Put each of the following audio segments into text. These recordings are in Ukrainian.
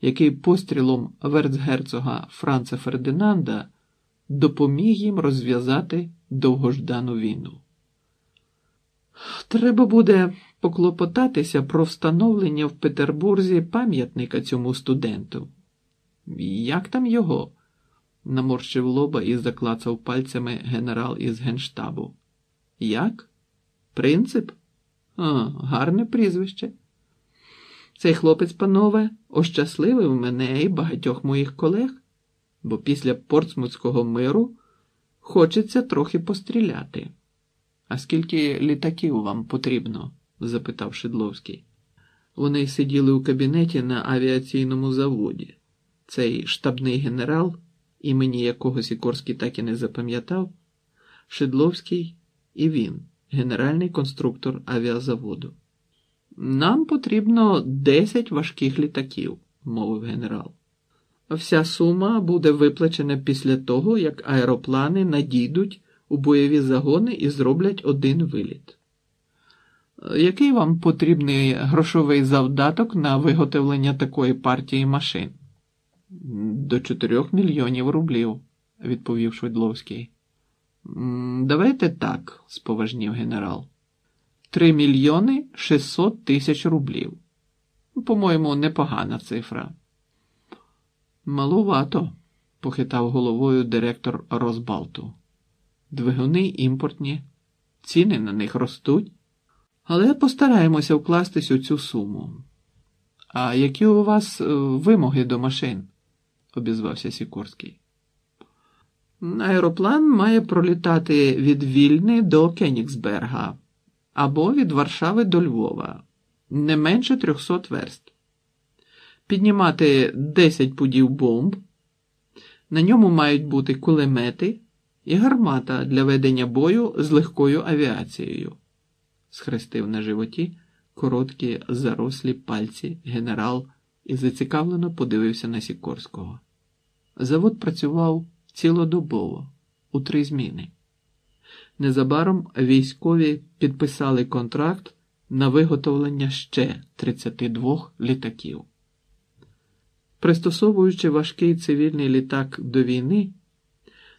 який пострілом верцгерцога Франца Фердинанда допоміг їм розв'язати довгождану війну. Треба буде поклопотатися про встановлення в Петербурзі пам'ятника цьому студенту. Як там його? Наморщив лоба і заклацав пальцями генерал із генштабу. Як? Принцип? Гарне прізвище. Цей хлопець, панове, ощасливив мене і багатьох моїх колег, бо після Портсмутського миру хочеться трохи постріляти. А скільки літаків вам потрібно? Запитав Шидловський. Вони сиділи у кабінеті на авіаційному заводі. Цей штабний генерал, імені якого Сікорський так і не запам'ятав, Шидловський і він, генеральний конструктор авіазаводу. «Нам потрібно 10 важких літаків», – мовив генерал. «Вся сума буде виплачена після того, як аероплани надійдуть у бойові загони і зроблять один виліт». «Який вам потрібний грошовий завдаток на виготовлення такої партії машин?» «До 4 мільйонів рублів», – відповів Швидловський. «Давайте так», – споважнів генерал. 3 мільйони 600 тисяч рублів. По-моєму, непогана цифра. Маловато, похитав головою директор Росбалту. Двигуни імпортні, ціни на них ростуть, але постараємося вкластись у цю суму. А які у вас вимоги до машин? Обізвався Сікорський. Аероплан має пролітати від Вільни до Кенігсберга. Або від Варшави до Львова, не менше 300 верст. Піднімати 10 пудів бомб, на ньому мають бути кулемети і гармата для ведення бою з легкою авіацією. Схрестив на животі короткі зарослі пальці генерал і зацікавлено подивився на Сікорського. Завод працював цілодобово, у 3 зміни. Незабаром військові підписали контракт на виготовлення ще 32 літаків. Пристосовуючи важкий цивільний літак до війни,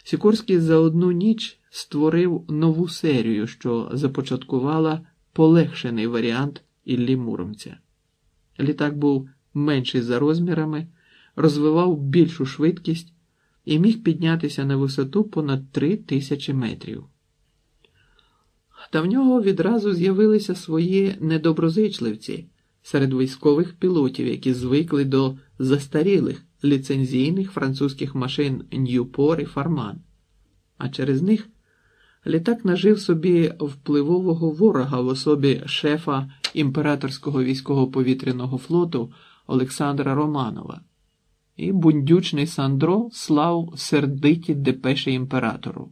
Сікорський за одну ніч створив нову серію, що започаткувала полегшений варіант Іллі Муромця. Літак був менший за розмірами, розвивав більшу швидкість і міг піднятися на висоту понад 3000 метрів. Та в нього відразу з'явилися свої недоброзичливці серед військових пілотів, які звикли до застарілих ліцензійних французьких машин «Ньюпор» і «Фарман». А через них літак нажив собі впливового ворога в особі шефа імператорського військово-повітряного флоту Олександра Романова. І бундючний Сандро слав сердиті депеші імператору.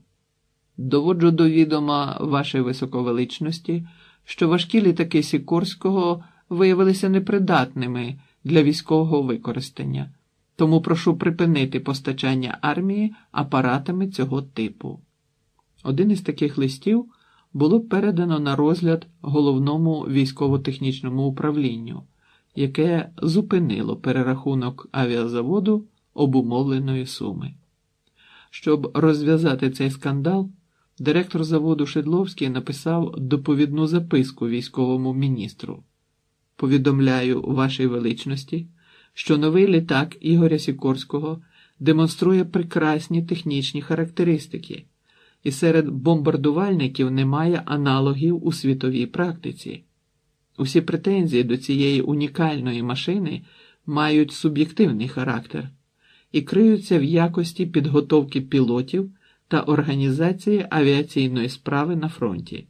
Доводжу до відома вашої високовеличності, що важкі літаки Сікорського виявилися непридатними для військового використання, тому прошу припинити постачання армії апаратами цього типу. Один із таких листів було передано на розгляд головному військово-технічному управлінню, яке зупинило перерахунок авіазаводу обумовленої суми. Щоб розв'язати цей скандал, директор заводу Шидловський написав доповідну записку військовому міністру. Повідомляю вашій величності, що новий літак Ігоря Сікорського демонструє прекрасні технічні характеристики, і серед бомбардувальників немає аналогів у світовій практиці. Усі претензії до цієї унікальної машини мають суб'єктивний характер і криються в якості підготовки пілотів та організації авіаційної справи на фронті.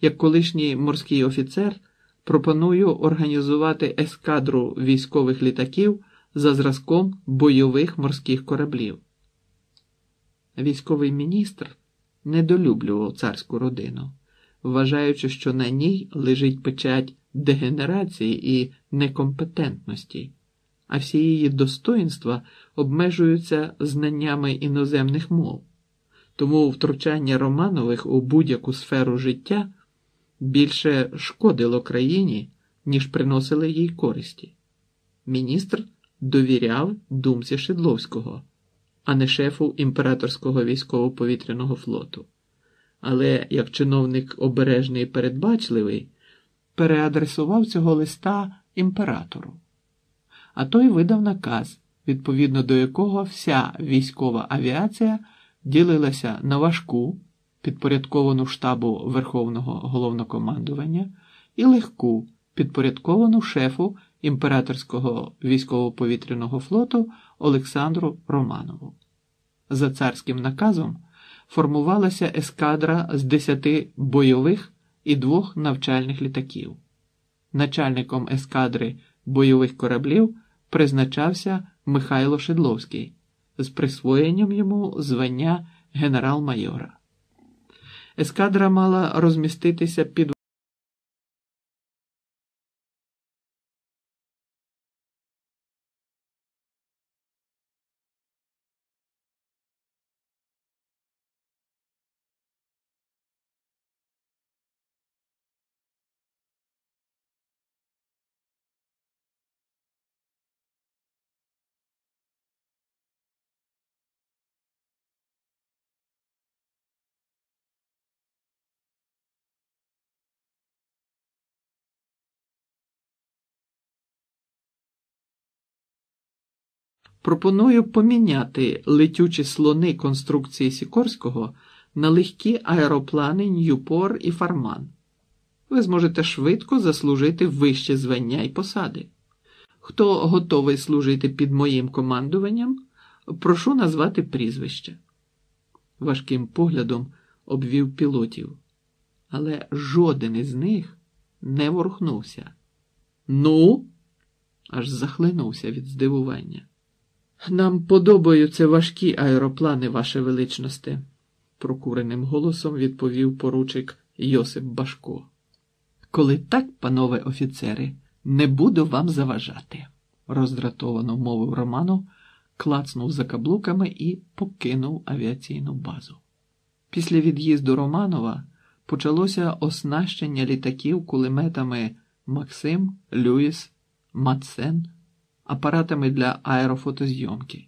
Як колишній морський офіцер, пропоную організувати ескадру військових літаків за зразком бойових морських кораблів. Військовий міністр недолюблював царську родину, вважаючи, що на ній лежить печать дегенерації і некомпетентності, а всі її достоїнства обмежуються знаннями іноземних мов. Тому втручання Романових у будь-яку сферу життя більше шкодило країні, ніж приносили їй користі. Міністр довіряв думці Шидловського, а не шефу імператорського військово-повітряного флоту. Але, як чиновник обережний і передбачливий, переадресував цього листа імператору. А той видав наказ, відповідно до якого вся військова авіація ділилася на важку, підпорядковану штабу Верховного Головнокомандування, і легку, підпорядковану шефу імператорського військово-повітряного флоту Олександру Романову. За царським наказом формувалася ескадра з 10 бойових і 2 навчальних літаків. Начальником ескадри бойових кораблів призначався Михайло Шидловський з присвоєнням йому звання генерал-майора. Ескадра мала розміститися під Пропоную поміняти летючі слони конструкції Сікорського на легкі аероплани Ньюпор і Фарман. Ви зможете швидко заслужити вище звання і посади. Хто готовий служити під моїм командуванням, прошу назвати прізвище. Важким поглядом обвів пілотів, але жоден із них не ворухнувся. Ну, аж захлинувся від здивування. «Нам подобаються важкі аероплани, ваше величносте», – прокуреним голосом відповів поручик Йосип Башко. «Коли так, панове офіцери, не буду вам заважати», – роздратовано мовив Романов, клацнув за каблуками і покинув авіаційну базу. Після від'їзду Романова почалося оснащення літаків кулеметами «Максим», «Люїс», «Матсен», апаратами для аерофотозйомки.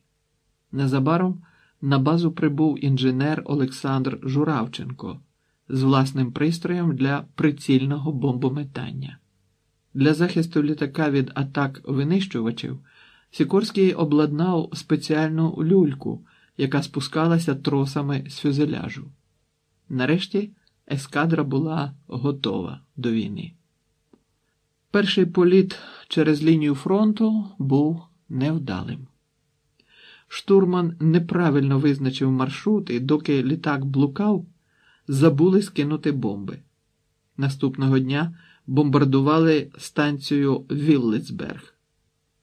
Незабаром на базу прибув інженер Олександр Журавченко з власним пристроєм для прицільного бомбометання. Для захисту літака від атак винищувачів Сікорський обладнав спеціальну люльку, яка спускалася тросами з фюзеляжу. Нарешті ескадра була готова до війни. Перший політ через лінію фронту був невдалим. Штурман неправильно визначив маршрут, і доки літак блукав, забули скинути бомби. Наступного дня бомбардували станцію Віллісберг.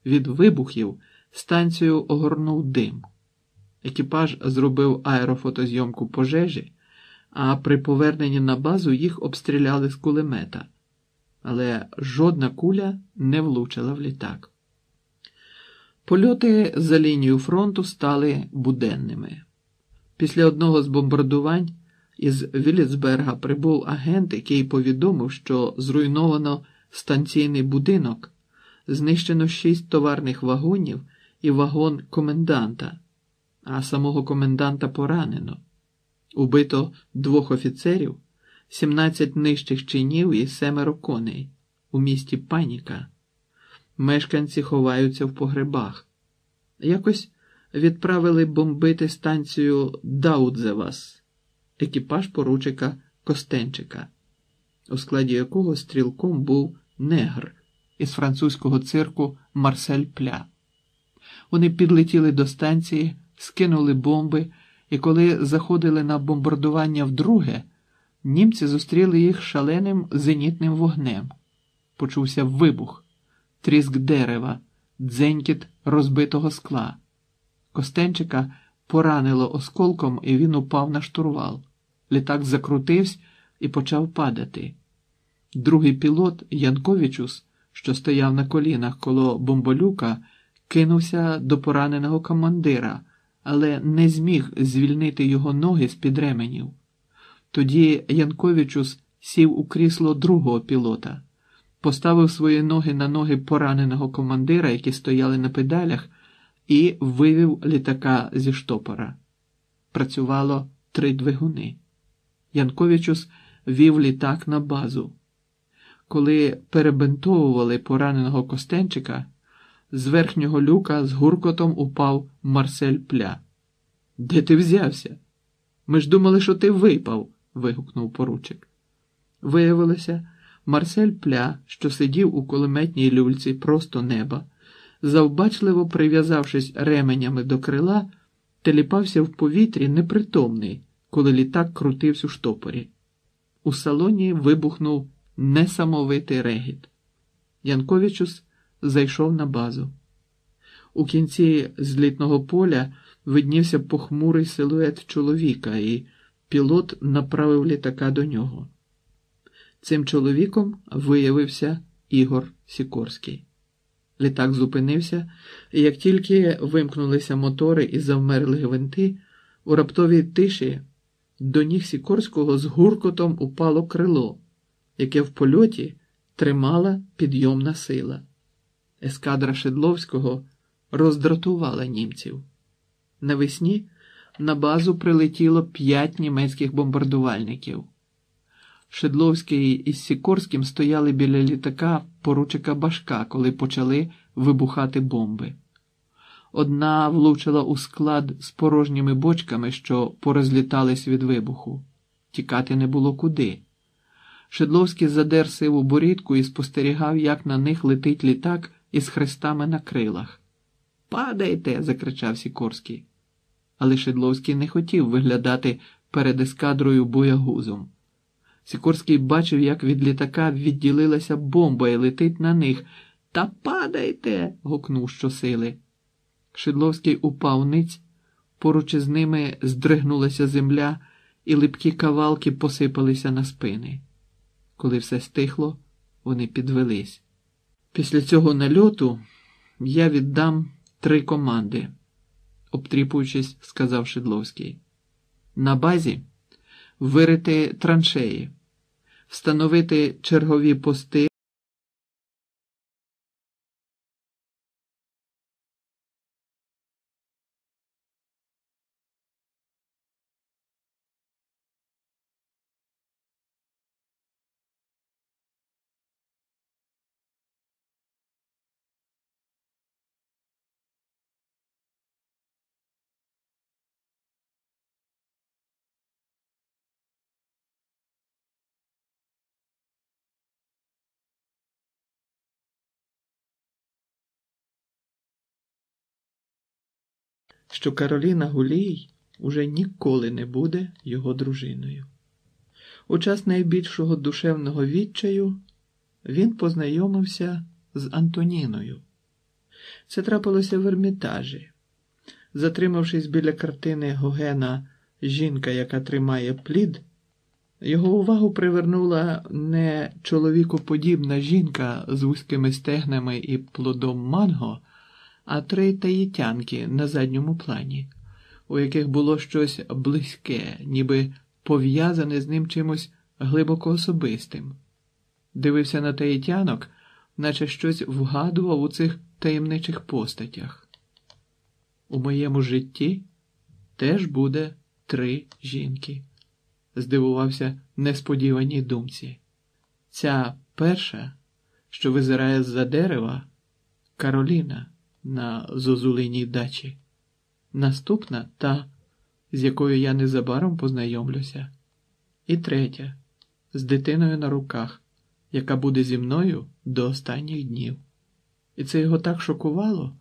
Від вибухів станцію огорнув дим. Екіпаж зробив аерофотозйомку пожежі, а при поверненні на базу їх обстріляли з кулемета. Але жодна куля не влучила в літак. Польоти за лінію фронту стали буденними. Після одного з бомбардувань із Віллісберга прибув агент, який повідомив, що зруйновано станційний будинок, знищено 6 товарних вагонів і вагон коменданта, а самого коменданта поранено. Убито 2 офіцерів, 17 нижчих чинів і 7 коней. У місті паніка. Мешканці ховаються в погребах. Якось відправили бомбити станцію Даудзевас, екіпаж поручика Костенчика, у складі якого стрілком був негр із французького цирку Марсель Пля. Вони підлетіли до станції, скинули бомби, і коли заходили на бомбардування вдруге, німці зустріли їх шаленим зенітним вогнем. Почувся вибух, тріск дерева, дзенькіт розбитого скла. Костенчика поранило осколком, і він упав на штурвал. Літак закрутився і почав падати. Другий пілот, Янковічус, що стояв на колінах коло бомболюка, кинувся до пораненого командира, але не зміг звільнити його ноги з-під ременів. Тоді Янковічус сів у крісло другого пілота, поставив свої ноги на ноги пораненого командира, які стояли на педалях, і вивів літака зі штопора. Працювало 3 двигуни. Янковічус вів літак на базу. Коли перебинтовували пораненого Костенчика, з верхнього люка з гуркотом упав Марсель Пля. «Де ти взявся? Ми ж думали, що ти випав!» – вигукнув поручик. Виявилося, Марсель Пля, що сидів у кулеметній люльці просто неба, завбачливо прив'язавшись ременями до крила, теліпався в повітрі непритомний, коли літак крутився у штопорі. У салоні вибухнув несамовитий регіт. Янковічус зайшов на базу. У кінці злітного поля виднівся похмурий силует чоловіка, і пілот направив літака до нього. Цим чоловіком виявився Ігор Сікорський. Літак зупинився, і як тільки вимкнулися мотори і завмерли гвинти, у раптовій тиші до ніг Сікорського з гуркотом упало крило, яке в польоті тримала підйомна сила. Ескадра Шидловського роздратувала німців. Навесні на базу прилетіло 5 німецьких бомбардувальників. Шидловський із Сікорським стояли біля літака поручика Башка, коли почали вибухати бомби. Одна влучила у склад з порожніми бочками, що порозлітались від вибуху. Тікати не було куди. Шидловський задер сиву борідку і спостерігав, як на них летить літак із хрестами на крилах. «Падайте!» – закричав Сікорський. Але Шидловський не хотів виглядати перед ескадрою боягузом. Сікорський бачив, як від літака відділилася бомба і летить на них. «Та падайте!» – гукнув щосили. Шидловський упав ниць, поруч із ними здригнулася земля, і липкі кавалки посипалися на спини. Коли все стихло, вони підвелись. «Після цього нальоту я віддам 3 команди», – обтріпуючись, сказав Шидловський. «На базі вирити траншеї, встановити чергові пости, що Кароліна Гулій уже ніколи не буде його дружиною. У час найбільшого душевного відчаю він познайомився з Антоніною. Це трапилося в Ермітажі. Затримавшись біля картини Гогена «Жінка, яка тримає плід», його увагу привернула не чоловікоподібна жінка з вузькими стегнами і плодом манго, а 3 таїтянки на задньому плані, у яких було щось близьке, ніби пов'язане з ним чимось глибоко особистим. Дивився на таїтянок, наче щось вгадував у цих таємничих постатях. «У моєму житті теж буде 3 жінки», – здивувався несподіваній думці. «Ця перша, що визирає з-за дерева, Кароліна, на зозулиній дачі. Наступна – та, з якою я незабаром познайомлюся. І 3-я – з дитиною на руках, яка буде зі мною до останніх днів». І це його так шокувало,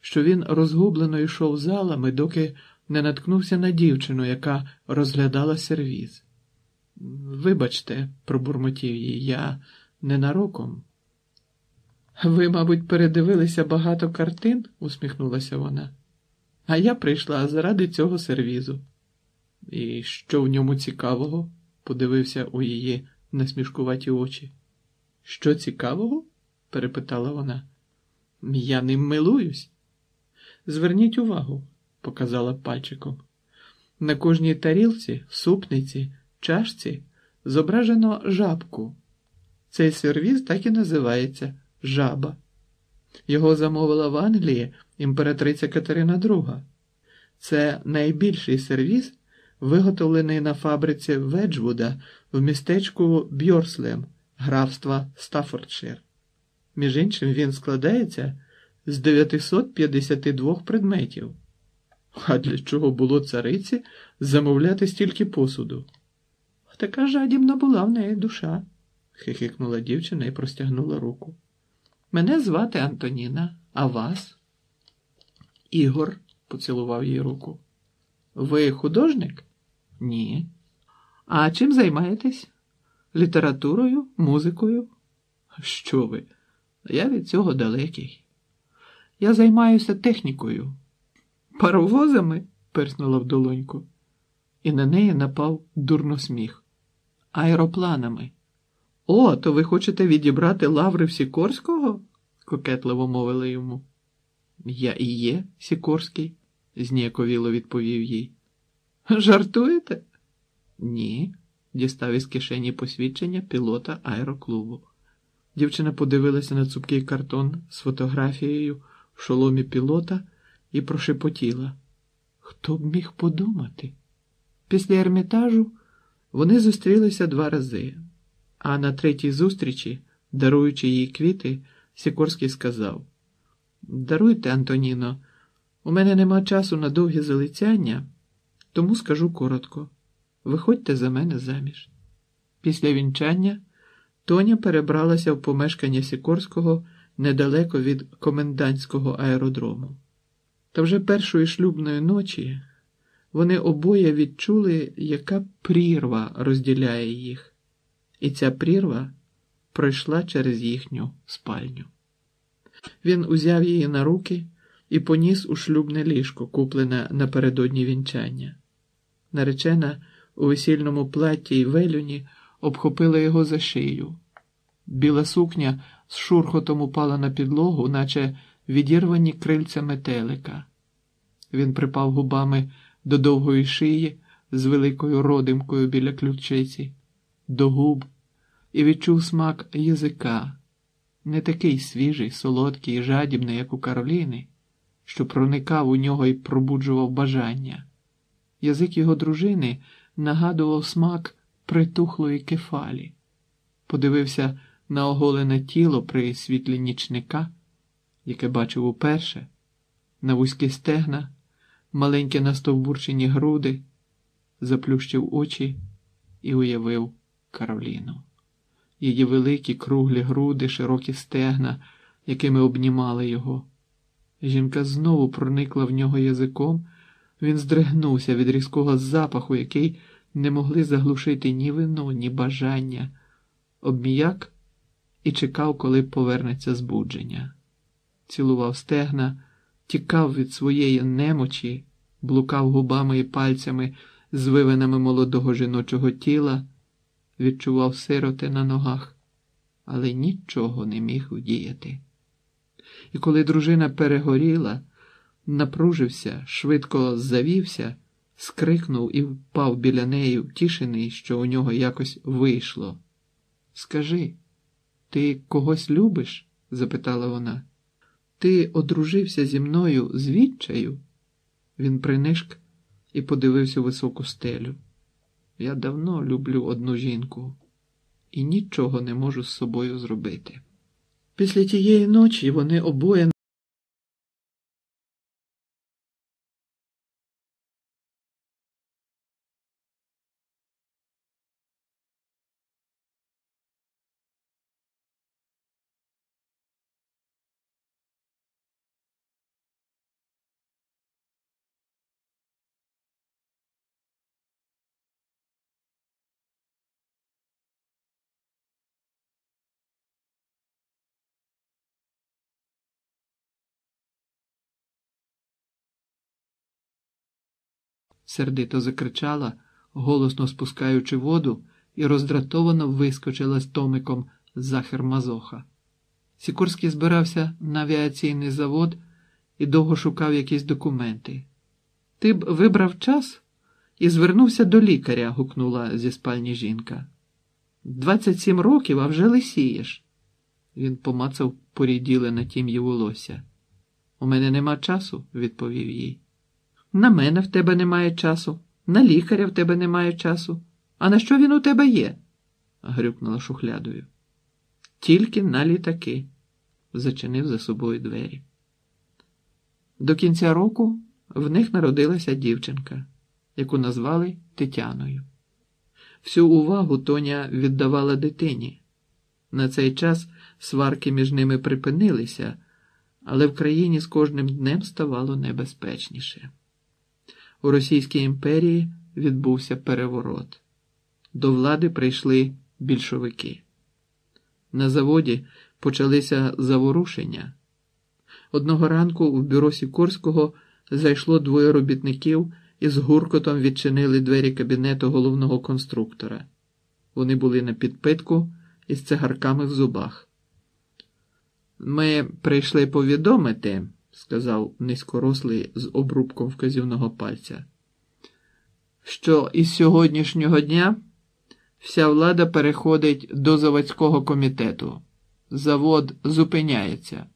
що він розгублено йшов залами, доки не наткнувся на дівчину, яка розглядала сервіз. «Вибачте», – пробурмотів їй, – «я ненароком». «Ви, мабуть, передивилися багато картин?» – усміхнулася вона. «А я прийшла заради цього сервізу». «І що в ньому цікавого?» – подивився у її насмішкуваті очі. «Що цікавого?» – перепитала вона. «Я ним милуюсь». «Зверніть увагу», – показала пальчиком. «На кожній тарілці, супниці, чашці зображено жабку. Цей сервіз так і називається «Жаба». Його замовила в Англії імператриця Катерина ІІ. Це найбільший сервіз, виготовлений на фабриці Веджвуда в містечку Бьорслем, графства Стаффордшир. Між іншим, він складається з 952 предметів. А для чого було цариці замовляти стільки посуду? Така жадібна була в неї душа, хихикнула дівчина і простягнула руку. Мене звати Антоніна, а вас? Ігор, поцілував їй руку. Ви художник? Ні. А чим займаєтесь? Літературою, музикою? Що ви? Я від цього далекий. Я займаюся технікою. Паровозами? Перснула в долоньку. І на неї напав дурносміх. Аеропланами. О, то ви хочете відібрати лаври в Сікорського? Кокетливо мовили йому. Я і є Сікорський, зніяковіло відповів їй. Жартуєте? Ні, дістав із кишені посвідчення пілота аероклубу. Дівчина подивилася на цупкий картон з фотографією в шоломі пілота і прошепотіла. Хто б міг подумати? Після Ермітажу вони зустрілися 2 рази. А на 3-й зустрічі, даруючи їй квіти, Сікорський сказав: «Даруйте, Антоніно, у мене нема часу на довгі залицяння, тому скажу коротко. Виходьте за мене заміж». Після вінчання Тоня перебралася в помешкання Сікорського недалеко від комендантського аеродрому. Та вже першої шлюбної ночі вони обоє відчули, яка прірва розділяє їх. І ця прірва пройшла через їхню спальню. Він узяв її на руки і поніс у шлюбне ліжко, куплене напередодні вінчання. Наречена у весільному платті й велюні обхопила його за шию. Біла сукня з шурхотом упала на підлогу, наче відірвані крильця метелика. Він припав губами до довгої шиї з великою родимкою біля ключиці, до губ, і відчув смак язика, не такий свіжий, солодкий і жадібний, як у Кароліни, що проникав у нього і пробуджував бажання. Язик його дружини нагадував смак притухлої кефалі. Подивився на оголене тіло при світлі нічника, яке бачив уперше, на вузькі стегна, маленькі настовбурчені груди, заплющив очі і уявив Кароліну. Її великі круглі груди, широкі стегна, якими обнімали його. Жінка знову проникла в нього язиком, він здригнувся від різкого запаху, який не могли заглушити ні вино, ні бажання. Обміяк і чекав, коли повернеться збудження. Цілував стегна, тікав від своєї немочі, блукав губами і пальцями з вивинами молодого жіночого тіла, відчував сироти на ногах, але нічого не міг удіяти. І коли дружина перегоріла, напружився, швидко завівся, скрикнув і впав біля неї, втішений, що у нього якось вийшло. «Скажи, ти когось любиш?» – запитала вона. «Ти одружився зі мною з відчаю?» Він принишк і подивився у високу стелю. Я давно люблю одну жінку і нічого не можу з собою зробити. Після тієї ночі вони обоє сердито закричала, голосно спускаючи воду, і роздратовано вискочила з томиком за хермазоха. Сікорський збирався на авіаційний завод і довго шукав якісь документи. «Ти б вибрав час і звернувся до лікаря», – гукнула зі спальні жінка. 27 років, а вже лисієш. Він помацав поріділе на тім'ї волосся. У мене нема часу, відповів їй. На мене в тебе немає часу, на лікаря в тебе немає часу. А на що він у тебе є? Грюкнула шухлядою. Тільки на літаки. Зачинив за собою двері. До кінця року в них народилася дівчинка, яку назвали Тетяною. Всю увагу Тоня віддавала дитині. На цей час сварки між ними припинилися, але в країні з кожним днем ставало небезпечніше. У Російській імперії відбувся переворот. До влади прийшли більшовики. На заводі почалися заворушення. Одного ранку в бюро Сікорського зайшло двоє робітників і з гуркотом відчинили двері кабінету головного конструктора. Вони були на підпитку і з цигарками в зубах. «Ми прийшли повідомити», – сказав низькорослий з обрубком вказівного пальця, «що із сьогоднішнього дня вся влада переходить до заводського комітету. Завод зупиняється.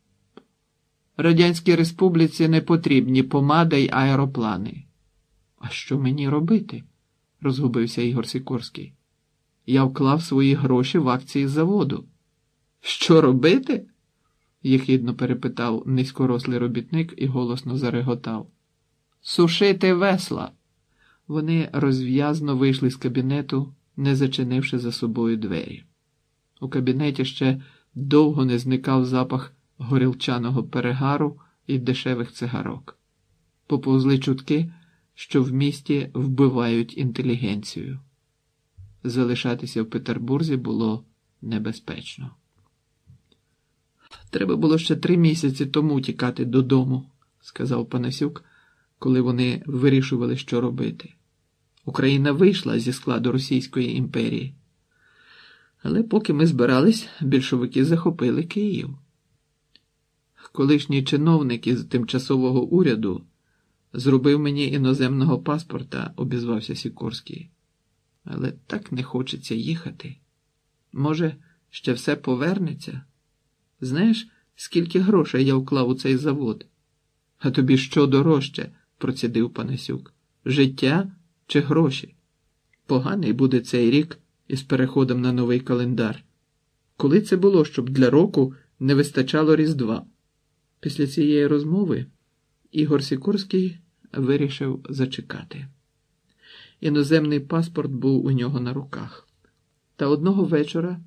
Радянській Республіці не потрібні помада й аероплани». «А що мені робити?» – розгубився Ігор Сікорський. «Я вклав свої гроші в акції заводу». «Що робити?» – єхідно перепитав низькорослий робітник і голосно зареготав. «Сушити весла!» Вони розв'язно вийшли з кабінету, не зачинивши за собою двері. У кабінеті ще довго не зникав запах горілчаного перегару і дешевих цигарок. Поповзли чутки, що в місті вбивають інтелігенцію. Залишатися в Петербурзі було небезпечно. «Треба було ще 3 місяці тому тікати додому», – сказав Панасюк, коли вони вирішували, що робити. «Україна вийшла зі складу Російської імперії. Але поки ми збирались, більшовики захопили Київ». Колишній чиновник із тимчасового уряду зробив мені іноземного паспорта, обізвався Сікорський. Але так не хочеться їхати. Може, ще все повернеться? Знаєш, скільки грошей я вклав у цей завод? А тобі що дорожче, процідив Панасюк. Життя чи гроші? Поганий буде цей рік із переходом на новий календар. Коли це було, щоб для року не вистачало Різдва? Після цієї розмови Ігор Сікорський вирішив зачекати. Іноземний паспорт був у нього на руках. Та одного вечора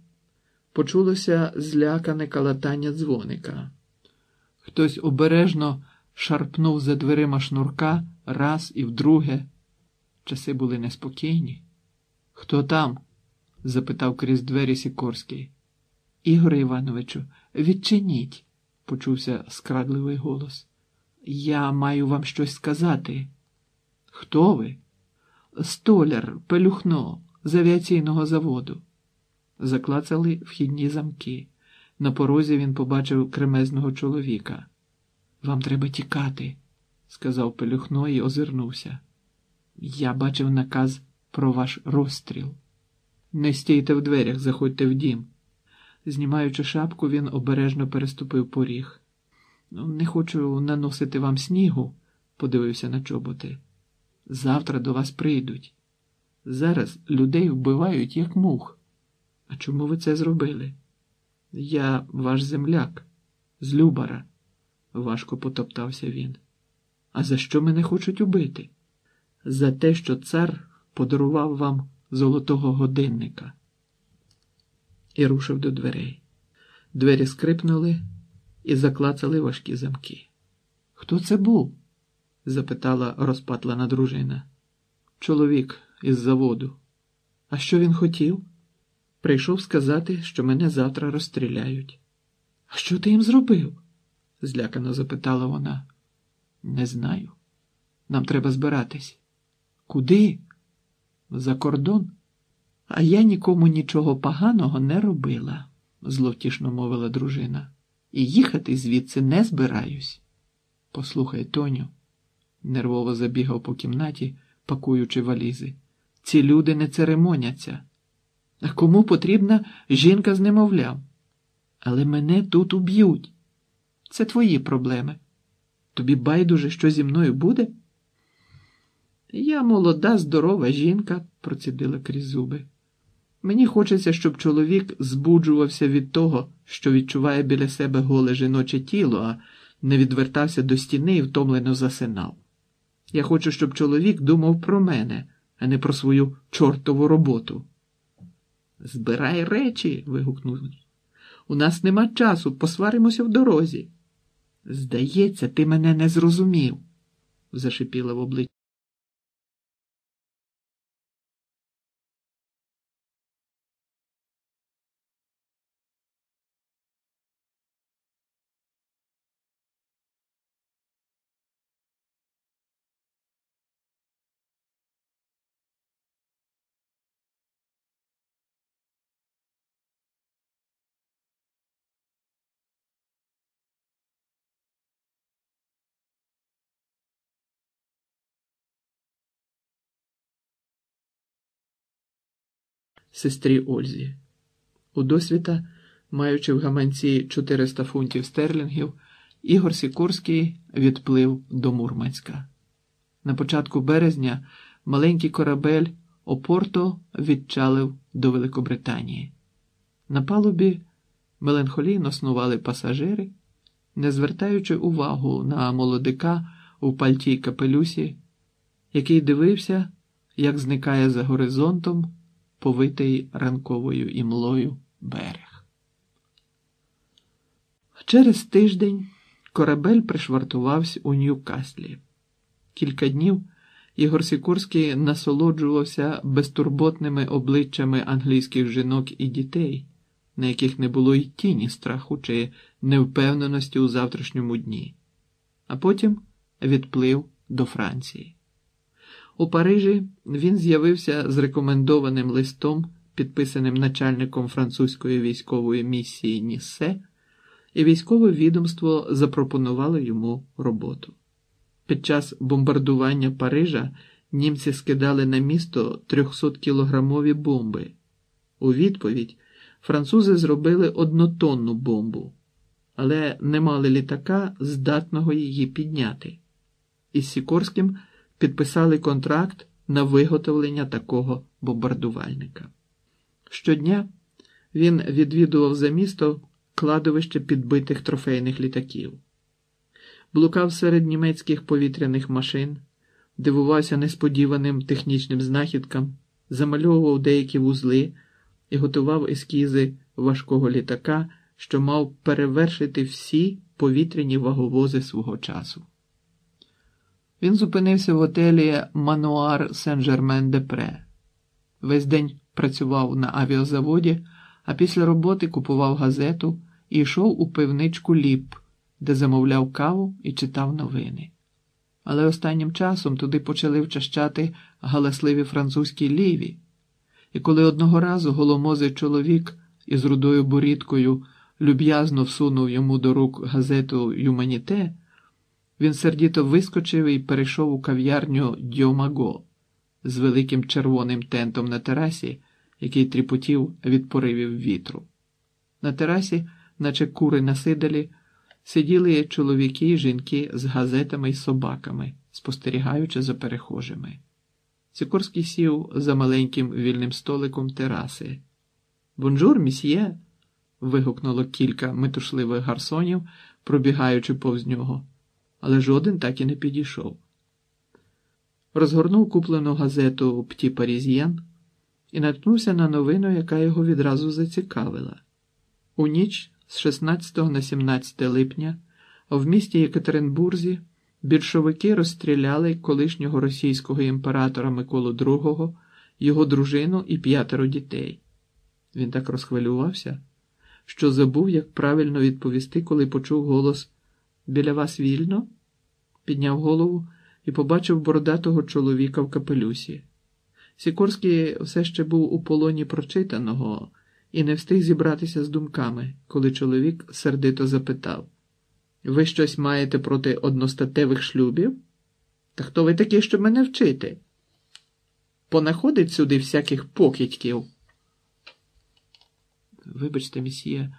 почулося злякане калатання дзвоника. Хтось обережно шарпнув за дверима шнурка раз і вдруге. Часи були неспокійні. «Хто там?» – запитав крізь двері Сікорський. «Ігоре Івановичу, відчиніть!» – почувся скрадливий голос. «Я маю вам щось сказати». «Хто ви?» «Столяр, Пелюхно, з авіаційного заводу». Заклацали вхідні замки. На порозі він побачив кремезного чоловіка. «Вам треба тікати», – сказав Пелюхно і озирнувся. «Я бачив наказ про ваш розстріл. Не стійте в дверях, заходьте в дім». Знімаючи шапку, він обережно переступив поріг. «Не хочу наносити вам снігу», – подивився на чоботи. «Завтра до вас прийдуть. Зараз людей вбивають, як мух. А чому ви це зробили?» «Я ваш земляк, з Любара», – важко потоптався він. «А за що мене хочуть убити?» «За те, що цар подарував вам золотого годинника». І рушив до дверей. Двері скрипнули і заклацали важкі замки. «Хто це був?» – запитала розпатлана дружина. «Чоловік із заводу». «А що він хотів?» «Прийшов сказати, що мене завтра розстріляють». «А що ти їм зробив?» – злякано запитала вона. «Не знаю. Нам треба збиратись». «Куди?» «За кордон». «А я нікому нічого поганого не робила», – зловтішно мовила дружина. «І їхати звідси не збираюсь». «Послухай, Тоню», – нервово забігав по кімнаті, пакуючи валізи. «Ці люди не церемоняться. Кому потрібна жінка з немовлям? Але мене тут уб'ють. Це твої проблеми. Тобі байдуже, що зі мною буде? Я молода, здорова жінка, процідила крізь зуби. Мені хочеться, щоб чоловік збуджувався від того, що відчуває біля себе голе жіноче тіло, а не відвертався до стіни і втомлено засинав. Я хочу, щоб чоловік думав про мене, а не про свою чортову роботу. «Збирай речі!» – вигукнув. «У нас нема часу, посваримося в дорозі!» «Здається, ти мене не зрозумів!» – зашипіла в обличчя. Сестрі Ользі. Удосвіта, маючи в гаманці 400 фунтів стерлінгів, Ігор Сікорський відплив до Мурманська. На початку березня маленький корабель «Опорто» відчалив до Великобританії. На палубі меланхолійно снували пасажири, не звертаючи увагу на молодика у пальті й капелюсі, який дивився, як зникає за горизонтом повитий ранковою імлою берег. Через тиждень корабель пришвартувався у Ньюкаслі. Кілька днів Ігор Сікорський насолоджувався безтурботними обличчями англійських жінок і дітей, на яких не було й тіні страху чи невпевненості у завтрашньому дні. А потім відплив до Франції. У Парижі він з'явився з рекомендованим листом, підписаним начальником французької військової місії Нісе, і військове відомство запропонувало йому роботу. Під час бомбардування Парижа німці скидали на місто 300-кілограмові бомби. У відповідь французи зробили однотонну бомбу, але не мали літака, здатного її підняти. Із Сікорським підписали контракт на виготовлення такого бомбардувальника. Щодня він відвідував за місто кладовище підбитих трофейних літаків. Блукав серед німецьких повітряних машин, дивувався несподіваним технічним знахідкам, замальовував деякі вузли і готував ескізи важкого літака, що мав перевершити всі повітряні ваговози свого часу. Він зупинився в готелі «Мануар Сен-Жермен-де-Пре». Весь день працював на авіазаводі, а після роботи купував газету і йшов у пивничку «Ліп», де замовляв каву і читав новини. Але останнім часом туди почали вчащати галасливі французькі ліві. І коли одного разу голомозий чоловік із рудою борідкою люб'язно всунув йому до рук газету «Юманіте», він сердито вискочив і перейшов у кав'ярню «Дьомаго» з великим червоним тентом на терасі, який тріпотів від поривів вітру. На терасі, наче кури на сидалі, сиділи чоловіки і жінки з газетами і собаками, спостерігаючи за перехожими. Сікорський сів за маленьким вільним столиком тераси. «Бонжур, місьє!» – вигукнуло кілька метушливих гарсонів, пробігаючи повз нього. Але жоден так і не підійшов. Розгорнув куплену газету «Пті Паріз'ян» і наткнувся на новину, яка його відразу зацікавила. У ніч з 16 на 17 липня в місті Єкатеринбурзі більшовики розстріляли колишнього російського імператора Миколу II, його дружину і 5 дітей. Він так розхвилювався, що забув, як правильно відповісти, коли почув голос «Біля вас вільно?» Підняв голову і побачив бородатого чоловіка в капелюсі. Сікорський все ще був у полоні прочитаного і не встиг зібратися з думками, коли чоловік сердито запитав: «Ви щось маєте проти одностатевих шлюбів? Та хто ви такі, щоб мене вчити? Понаходить сюди всяких покидьків». Вибачте, місьє,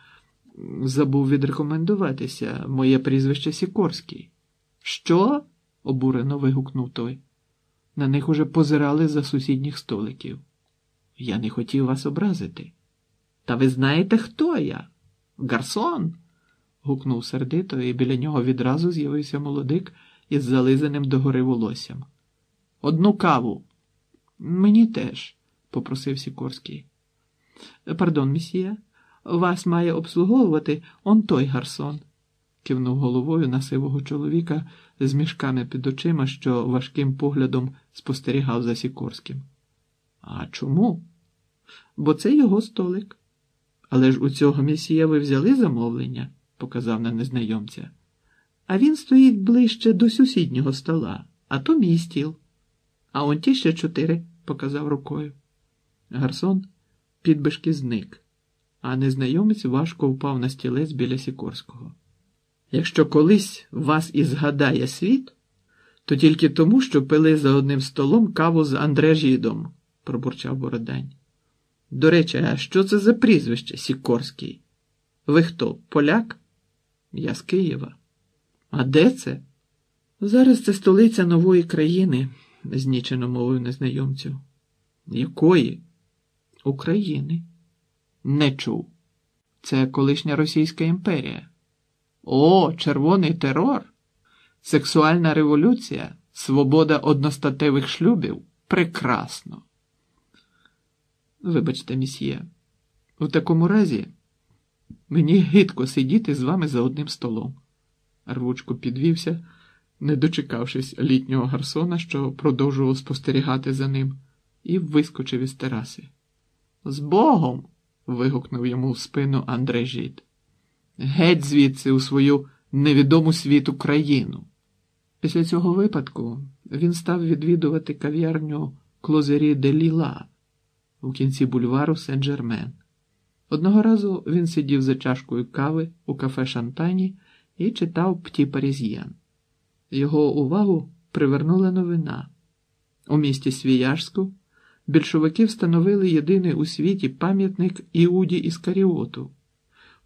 забув відрекомендуватися. Моє прізвище Сікорський. Що? Обурено вигукнув той. На них уже позирали за сусідніх столиків. Я не хотів вас образити. Та ви знаєте, хто я? Гарсон? Гукнув сердито, і біля нього відразу з'явився молодик із зализаним догори волоссям. Одну каву. Мені теж, попросив Сікорський. Пардон, місьє, вас має обслуговувати он той гарсон. Кивнув головою на сивого чоловіка з мішками під очима, що важким поглядом спостерігав за Сікорським. А чому? Бо це його столик. Але ж у цього місія ви взяли замовлення, показав на незнайомця. А він стоїть ближче до сусіднього стола, а то мій стіл. А он ті ще 4, показав рукою. Гарсон підбишки зник, а незнайомець важко впав на стілець біля Сікорського. Якщо колись вас і згадає світ, то тільки тому, що пили за одним столом каву з Андрежідом, пробурчав Бородань. До речі, а що це за прізвище Сікорський? Ви хто, поляк? Я з Києва. А де це? Зараз це столиця нової країни, знічено мовив незнайомцю. Якої? України. Не чув. Це колишня Російська імперія. О, червоний терор, сексуальна революція, свобода одностатевих шлюбів. Прекрасно. Вибачте, місьє, у такому разі мені гидко сидіти з вами за одним столом. Рвучко підвівся, не дочекавшись літнього гарсона, що продовжував спостерігати за ним, і вискочив із тераси. З Богом! Вигукнув йому в спину Андрей Жід. Геть звідси у свою невідому світу країну. Після цього випадку він став відвідувати кав'ярню Клозері де Ліла у кінці бульвару Сен-Жермен. Одного разу він сидів за чашкою кави у кафе Шантані і читав «Пті Паріз'ян». Його увагу привернула новина. У місті Свіяжську більшовики встановили єдиний у світі пам'ятник Іуді Іскаріоту.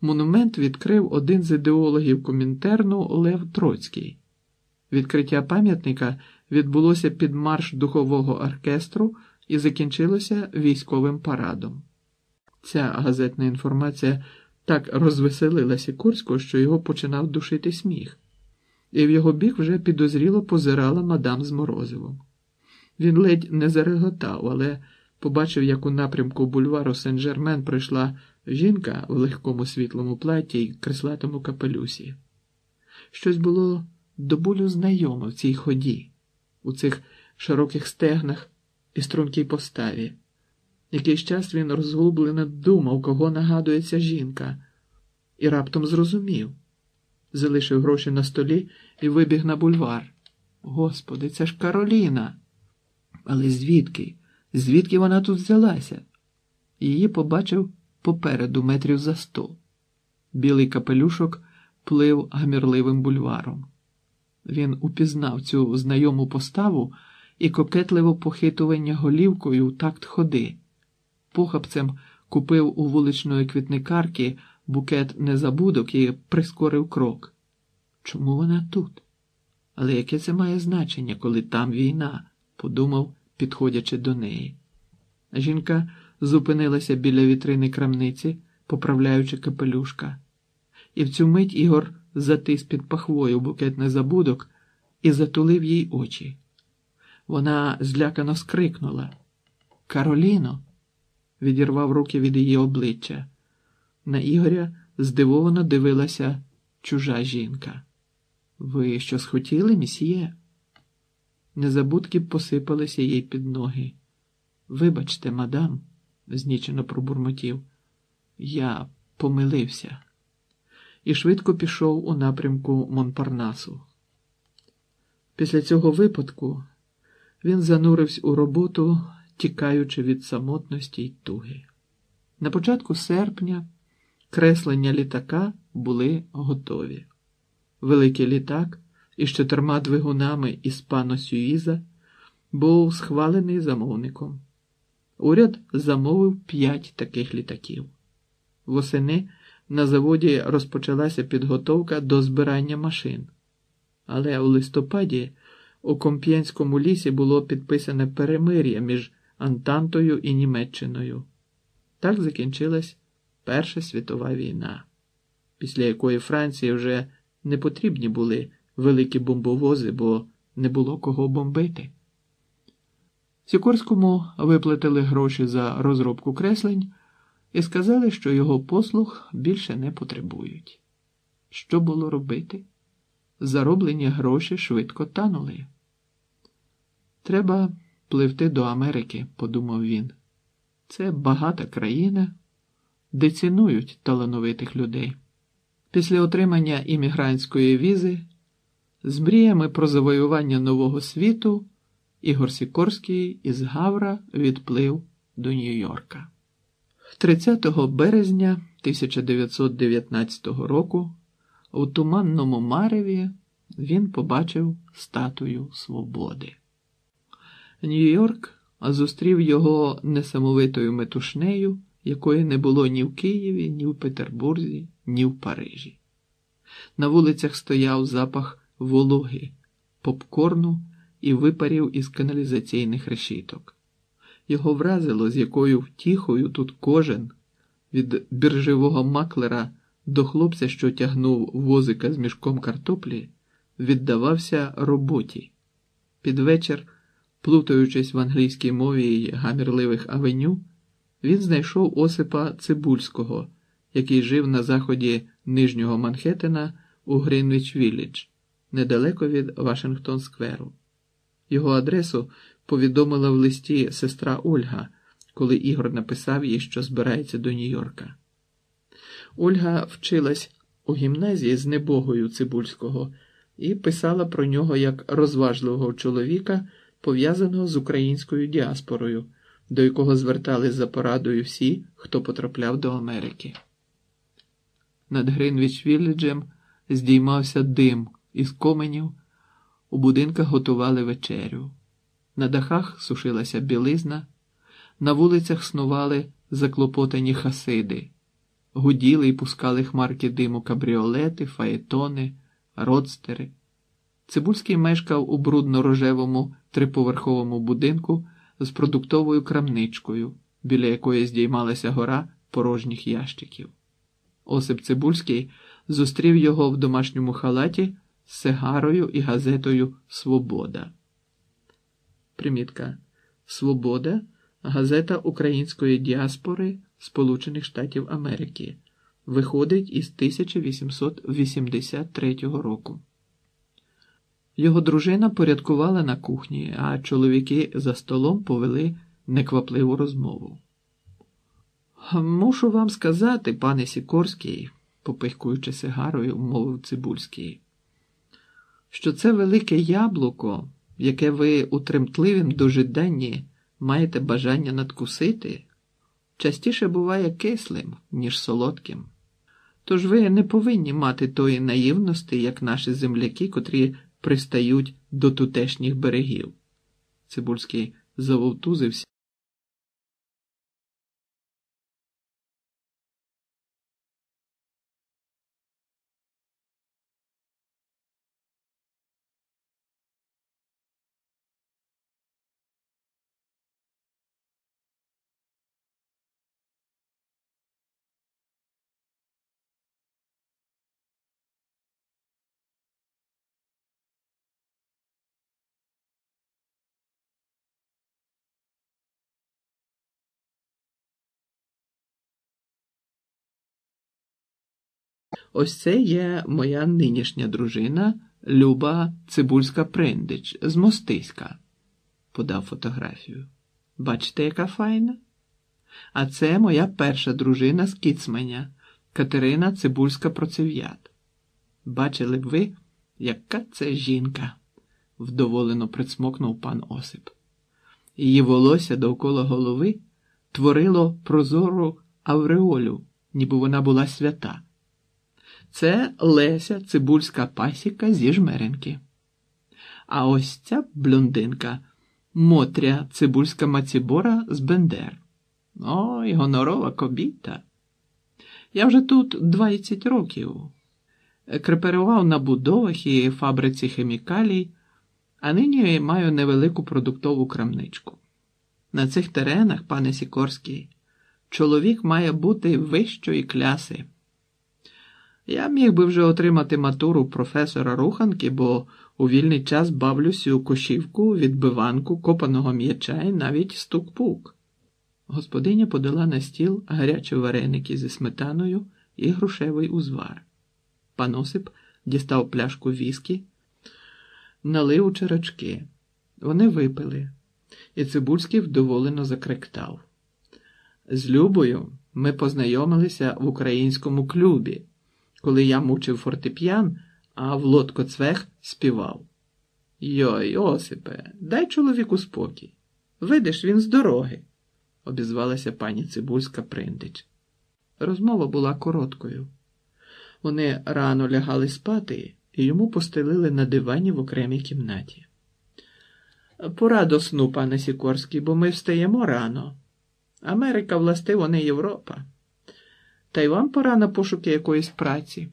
Монумент відкрив один з ідеологів Комінтерну Лев Троцький. Відкриття пам'ятника відбулося під марш духового оркестру і закінчилося військовим парадом. Ця газетна інформація так розвеселила Сікорського, що його починав душити сміх. І в його бік вже підозріло позирала мадам з морозивом. Він ледь не зареготав, але побачив, як у напрямку бульвару Сен-Жермен прийшла жінка в легкому світлому платі й крислатому капелюсі. Щось було до болю знайоме в цій ході, у цих широких стегнах і стрункій поставі. Якийсь час він розгублено думав, кого нагадує ця жінка, і раптом зрозумів. Залишив гроші на столі і вибіг на бульвар. Господи, це ж Кароліна! Але звідки? Звідки вона тут взялася? Її побачив попереду метрів за 100. Білий капелюшок плив гамірливим бульваром. Він упізнав цю знайому поставу і кокетливо похитування голівкою у такт ходи. Похапцем купив у вуличної квітникарки букет незабудок і прискорив крок. Чому вона тут? Але яке це має значення, коли там війна? Подумав, підходячи до неї. Жінка зупинилася біля вітрини крамниці, поправляючи капелюшка. І в цю мить Ігор затис під пахвою букет незабудок і затулив їй очі. Вона злякано скрикнула. «Кароліно!» Відірвав руки від її обличчя. На Ігоря здивовано дивилася чужа жінка. «Ви що схотіли, місьє?» Незабудки посипалися їй під ноги. «Вибачте, мадам», – знічено пробурмотів, – «я помилився». І швидко пішов у напрямку Монпарнасу. Після цього випадку він занурився у роботу, тікаючи від самотності й туги. На початку серпня креслення літака були готові. Великий літак із 4 двигунами із Пано-Сюїза був схвалений замовником. Уряд замовив 5 таких літаків. Восени на заводі розпочалася підготовка до збирання машин. Але у листопаді у Комп'єнському лісі було підписане перемир'я між Антантою і Німеччиною. Так закінчилась Перша світова війна, після якої Франції вже не потрібні були великі бомбовози, бо не було кого бомбити. Сікорському виплатили гроші за розробку креслень і сказали, що його послуг більше не потребують. Що було робити? Зароблені гроші швидко танули. «Треба пливти до Америки», – подумав він. «Це багата країна, де цінують талановитих людей». Після отримання іммігрантської візи з мріями про завоювання нового світу Ігор Сікорський із Гавра відплив до Нью-Йорка. 30 березня 1919 року у туманному мареві він побачив статую Свободи. Нью-Йорк зустрів його несамовитою метушнею, якої не було ні в Києві, ні в Петербурзі, ні в Парижі. На вулицях стояв запах вологи, попкорну і випарів із каналізаційних решіток. Його вразило, з якою втіхою тут кожен, від біржевого маклера до хлопця, що тягнув возика з мішком картоплі, віддавався роботі. Під вечір, плутаючись в англійській мові й гамірливих авеню, він знайшов Осипа Цибульського, який жив на заході Нижнього Манхеттена у Гринвич Віллідж, недалеко від Вашингтон-скверу. Його адресу повідомила в листі сестра Ольга, коли Ігор написав їй, що збирається до Нью-Йорка. Ольга вчилась у гімназії з небогою Цибульського і писала про нього як розважливого чоловіка, пов'язаного з українською діаспорою, до якого звертались за порадою всі, хто потрапляв до Америки. Над Гринвіч-Вілліджем здіймався дим із коменів, у будинках готували вечерю. На дахах сушилася білизна, на вулицях снували заклопотані хасиди, гуділи і пускали хмарки диму кабріолети, фаетони, родстери. Цибульський мешкав у брудно-рожевому триповерховому будинку з продуктовою крамничкою, біля якої здіймалася гора порожніх ящиків. Осип Цибульський зустрів його в домашньому халаті з сигарою і газетою «Свобода». Примітка. «Свобода» – газета української діаспори Сполучених Штатів Америки. Виходить із 1883 року. Його дружина порядкувала на кухні, а чоловіки за столом повели неквапливу розмову. «Мушу вам сказати, пане Сікорський», – попихкуючи сигарою, мовив Цибульський, «що це велике яблуко, яке ви у тремтливім дожиданні маєте бажання надкусити, частіше буває кислим, ніж солодким. Тож ви не повинні мати тої наївності, як наші земляки, котрі пристають до тутешніх берегів». Цибульський завовтузився. Ось це є моя нинішня дружина Люба Цибульська-Приндич з Мостиська. Подав фотографію. Бачите, яка файна? А це моя перша дружина з Кіцменя, Катерина Цибульська-Процев'ят. Бачили б ви, яка це жінка? Вдоволено присмокнув пан Осип. Її волосся довкола голови творило прозору авреолю, ніби вона була свята. Це Леся Цибульська Пасіка зі Жмеринки. А ось ця блондинка – Мотря Цибульська Мацібора з Бендер. Ой, гонорова кобіта. Я вже тут 20 років. Креперував на будовах і фабриці хімікалій, а нині маю невелику продуктову крамничку. На цих теренах, пане Сікорський, чоловік має бути вищої кляси. Я міг би вже отримати матуру професора руханки, бо у вільний час бавлюсь у кошівку, відбиванку, копаного м'яча і навіть стук-пук. Господиня подала на стіл гарячі вареники зі сметаною і грушевий узвар. Пан Осип дістав пляшку віскі, налив у черачки. Вони випили, і Цибульський вдоволено закректав. З Любою ми познайомилися в українському клубі, коли я мучив фортепіан, а в лодкоцвех співав. «Йой, Осипе, дай чоловіку спокій. Видиш, він з дороги», – обізвалася пані Цибульська-Приндич. Розмова була короткою. Вони рано лягали спати, і йому постелили на дивані в окремій кімнаті. «Пора до сну, пане Сікорський, бо ми встаємо рано. Америка, властиво, не Європа. Та й вам пора на пошуки якоїсь праці».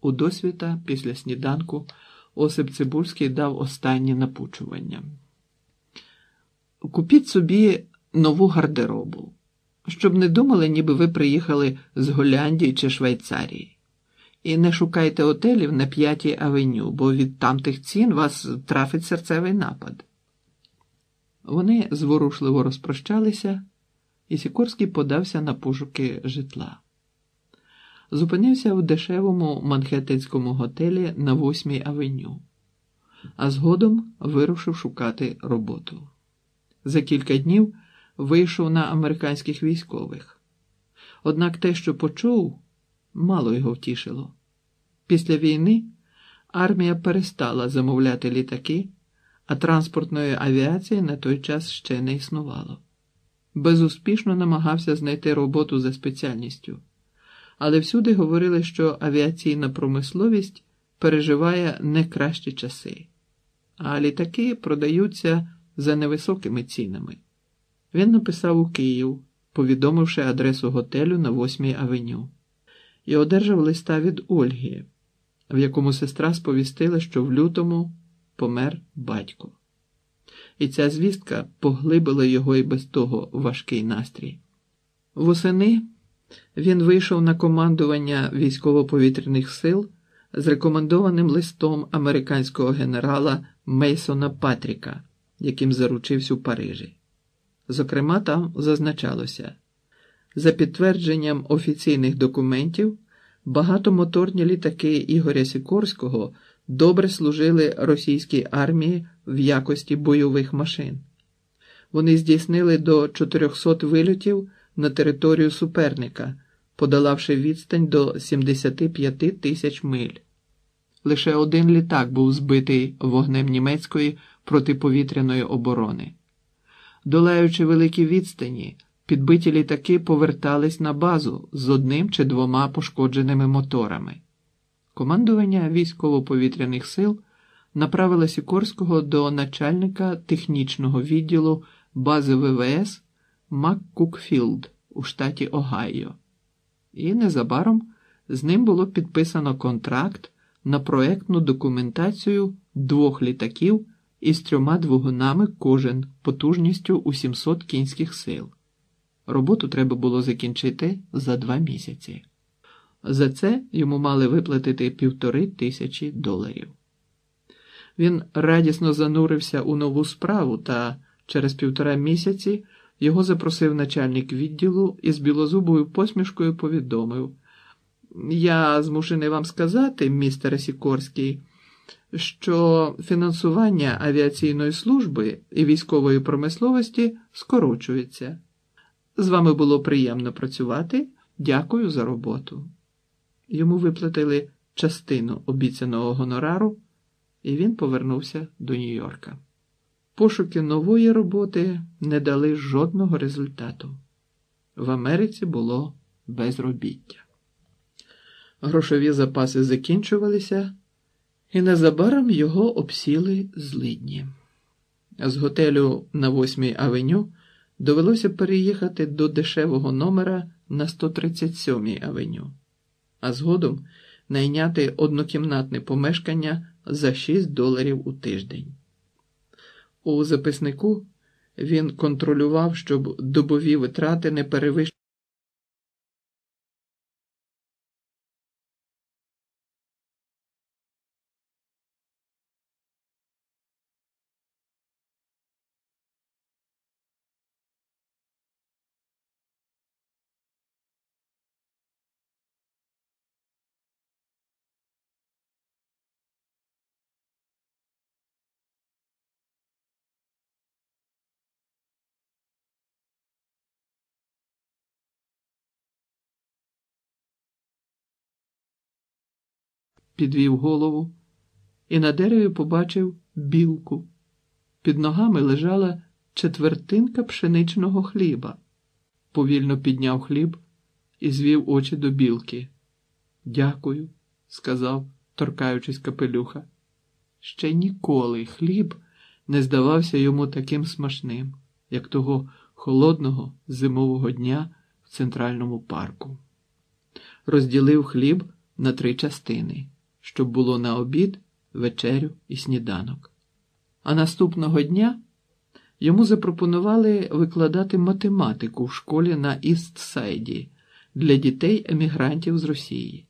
У досвіта, після сніданку, Осип Цибульський дав останнє напучування. «Купіть собі нову гардеробу, щоб не думали, ніби ви приїхали з Голландії чи Швейцарії. І не шукайте отелів на 5-й авеню, бо від тамтих цін вас трафить серцевий напад». Вони зворушливо розпрощалися, і Сікорський подався на пошуки житла. Зупинився в дешевому манхеттенському готелі на 8-й авеню, а згодом вирушив шукати роботу. За кілька днів вийшов на американських військових. Однак те, що почув, мало його втішило. Після війни армія перестала замовляти літаки, а транспортної авіації на той час ще не існувало. Безуспішно намагався знайти роботу за спеціальністю, але всюди говорили, що авіаційна промисловість переживає не кращі часи, а літаки продаються за невисокими цінами. Він написав у Київ, повідомивши адресу готелю на 8-й авеню, і одержав листа від Ольги, в якому сестра сповістила, що в лютому помер батько. І ця звістка поглибила його і без того важкий настрій. Восени він вийшов на командування військово-повітряних сил з рекомендованим листом американського генерала Мейсона Патріка, яким заручився у Парижі. Зокрема, там зазначалося: «За підтвердженням офіційних документів, багатомоторні літаки Ігоря Сікорського добре служили російській армії в якості бойових машин. Вони здійснили до 400 вильотів на територію суперника, подолавши відстань до 75 тисяч миль. Лише один літак був збитий вогнем німецької протиповітряної оборони. Долаючи великі відстані, підбиті літаки повертались на базу з одним чи двома пошкодженими моторами». Командування військово-повітряних сил направило Сікорського до начальника технічного відділу бази ВВС Маккукфілд у штаті Огайо. І незабаром з ним було підписано контракт на проектну документацію 2 літаків із 3 двигунами кожен потужністю у 700 кінських сил. Роботу треба було закінчити за 2 місяці. За це йому мали виплатити $1500. Він радісно занурився у нову справу, та через 1,5 місяці його запросив начальник відділу і з білозубою посмішкою повідомив: «Я змушений вам сказати, містере Сікорський, що фінансування авіаційної служби і військової промисловості скорочується. З вами було приємно працювати. Дякую за роботу». Йому виплатили частину обіцяного гонорару, і він повернувся до Нью-Йорка. Пошуки нової роботи не дали жодного результату. В Америці було безробіття. Грошові запаси закінчувалися, і незабаром його обсіли злидні. З готелю на 8-й авеню довелося переїхати до дешевого номера на 137-й авеню, а згодом найняти однокімнатне помешкання за $6 у тиждень. У записнику він контролював, щоб добові витрати не перевищували. Підвів голову і на дереві побачив білку. Під ногами лежала четвертинка пшеничного хліба. Повільно підняв хліб і звів очі до білки. «Дякую», – сказав, торкаючись капелюха. Ще ніколи хліб не здавався йому таким смачним, як того холодного зимового дня в Центральному парку. Розділив хліб на 3 частини, щоб було на обід, вечерю і сніданок. А наступного дня йому запропонували викладати математику в школі на Істсайді для дітей-емігрантів з Росії.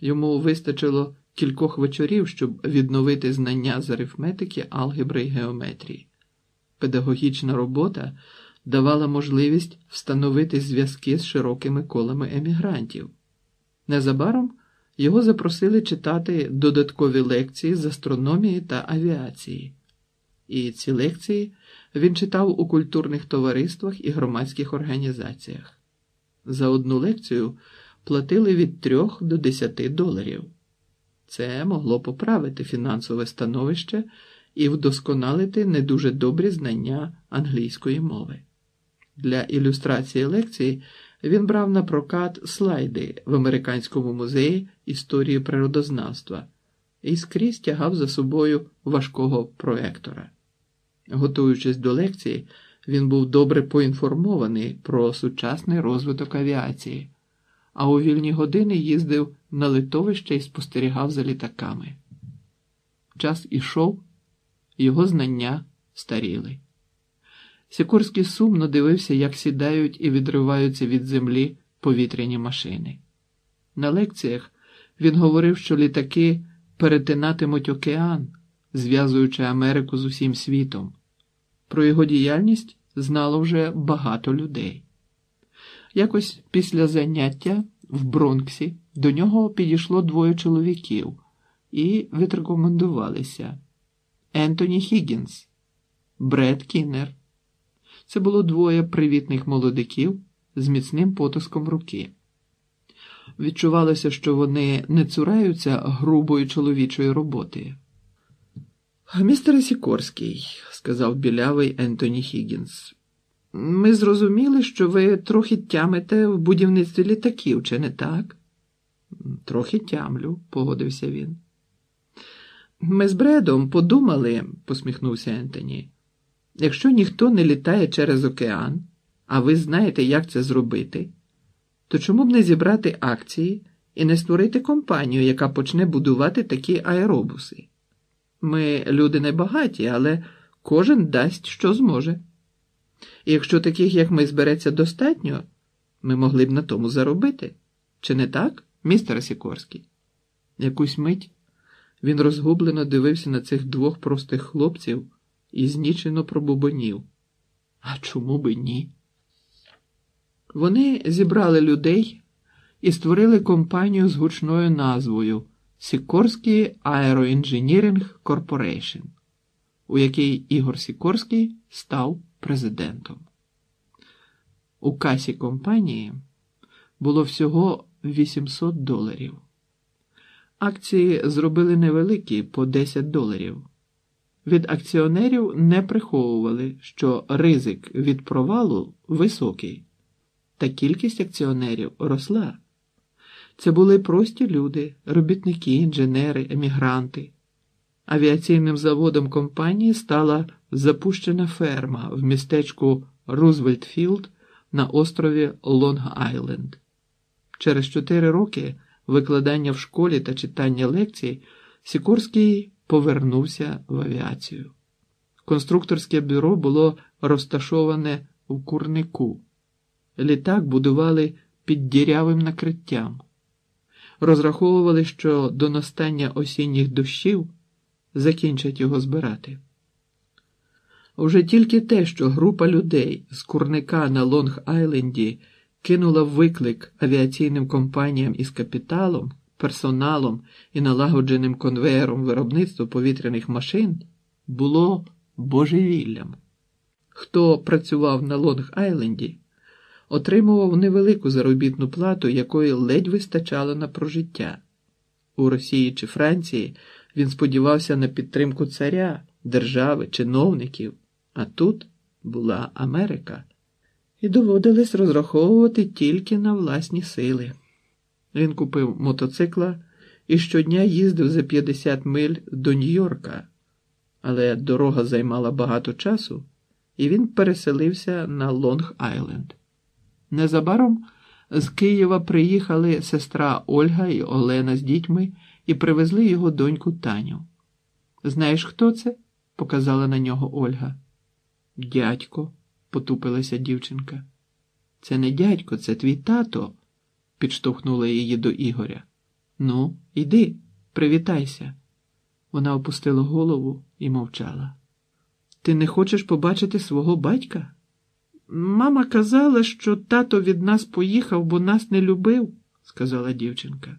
Йому вистачило кількох вечорів, щоб відновити знання з арифметики, алгебри і геометрії. Педагогічна робота давала можливість встановити зв'язки з широкими колами емігрантів. Незабаром його запросили читати додаткові лекції з астрономії та авіації. І ці лекції він читав у культурних товариствах і громадських організаціях. За одну лекцію платили від $3 до $10. Це могло поправити фінансове становище і вдосконалити не дуже добрі знання англійської мови. Для ілюстрації лекції він брав на прокат слайди в Американському музеї історії природознавства і скрізь тягав за собою важкого проектора. Готуючись до лекції, він був добре поінформований про сучасний розвиток авіації, а у вільні години їздив на литовище і спостерігав за літаками. Час ішов, його знання старіли. Сікорський сумно дивився, як сідають і відриваються від землі повітряні машини. На лекціях він говорив, що літаки перетинатимуть океан, зв'язуючи Америку з усім світом. Про його діяльність знало вже багато людей. Якось після заняття в Бронксі до нього підійшло 2 чоловіків і відрекомендувалися. Ентоні Хіґінс, Брет Кіннер. Це було 2 привітних молодиків з міцним потиском руки. Відчувалося, що вони не цураються грубої чоловічої роботи. «Містер Сікорський», – сказав білявий Ентоні Хіґінс, – «ми зрозуміли, що ви трохи тямите в будівництві літаків, чи не так?» «Трохи тямлю», – погодився він. «Ми з Бредом подумали», – посміхнувся Ентоні, – якщо ніхто не літає через океан, а ви знаєте, як це зробити, то чому б не зібрати акції і не створити компанію, яка почне будувати такі аеробуси? Ми люди небагаті, але кожен дасть, що зможе. І якщо таких, як ми, збереться достатньо, ми могли б на тому заробити. Чи не так, містер Сікорський?» Якусь мить він розгублено дивився на цих 2 простих хлопців і знічено пробубонів: «А чому би ні?» Вони зібрали людей і створили компанію з гучною назвою «Сікорський Аероінженіринг Корпорейшн», у якій Ігор Сікорський став президентом. У касі компанії було всього $800. Акції зробили невеликі, по $10. Від акціонерів не приховували, що ризик від провалу високий, та кількість акціонерів росла. Це були прості люди, робітники, інженери, емігранти. Авіаційним заводом компанії стала запущена ферма в містечку Рузвельтфілд на острові Лонг-Айленд. Через 4 роки викладання в школі та читання лекцій Сікорський повернувся в авіацію. Конструкторське бюро було розташоване в Курнику. Літак будували під дірявим накриттям. Розраховували, що до настання осінніх дощів закінчать його збирати. Уже тільки те, що група людей з Курника на Лонг-Айленді кинула виклик авіаційним компаніям із капіталом, персоналом і налагодженим конвеєром виробництва повітряних машин, було божевіллям. Хто працював на Лонг-Айленді, отримував невелику заробітну плату, якої ледь вистачало на прожиття. У Росії чи Франції він сподівався на підтримку царя, держави, чиновників, а тут була Америка. І доводилось розраховувати тільки на власні сили. Він купив мотоцикла і щодня їздив за 50 миль до Нью-Йорка, але дорога займала багато часу, і він переселився на Лонг-Айленд. Незабаром з Києва приїхали сестра Ольга і Олена з дітьми і привезли його доньку Таню. «Знаєш, хто це?» – показала на нього Ольга. «Дядько», – потупилася дівчинка. «Це не дядько, це твій тато», – підштовхнула її до Ігоря. «Ну, іди, привітайся». Вона опустила голову і мовчала. «Ти не хочеш побачити свого батька?» «Мама казала, що тато від нас поїхав, бо нас не любив», – сказала дівчинка.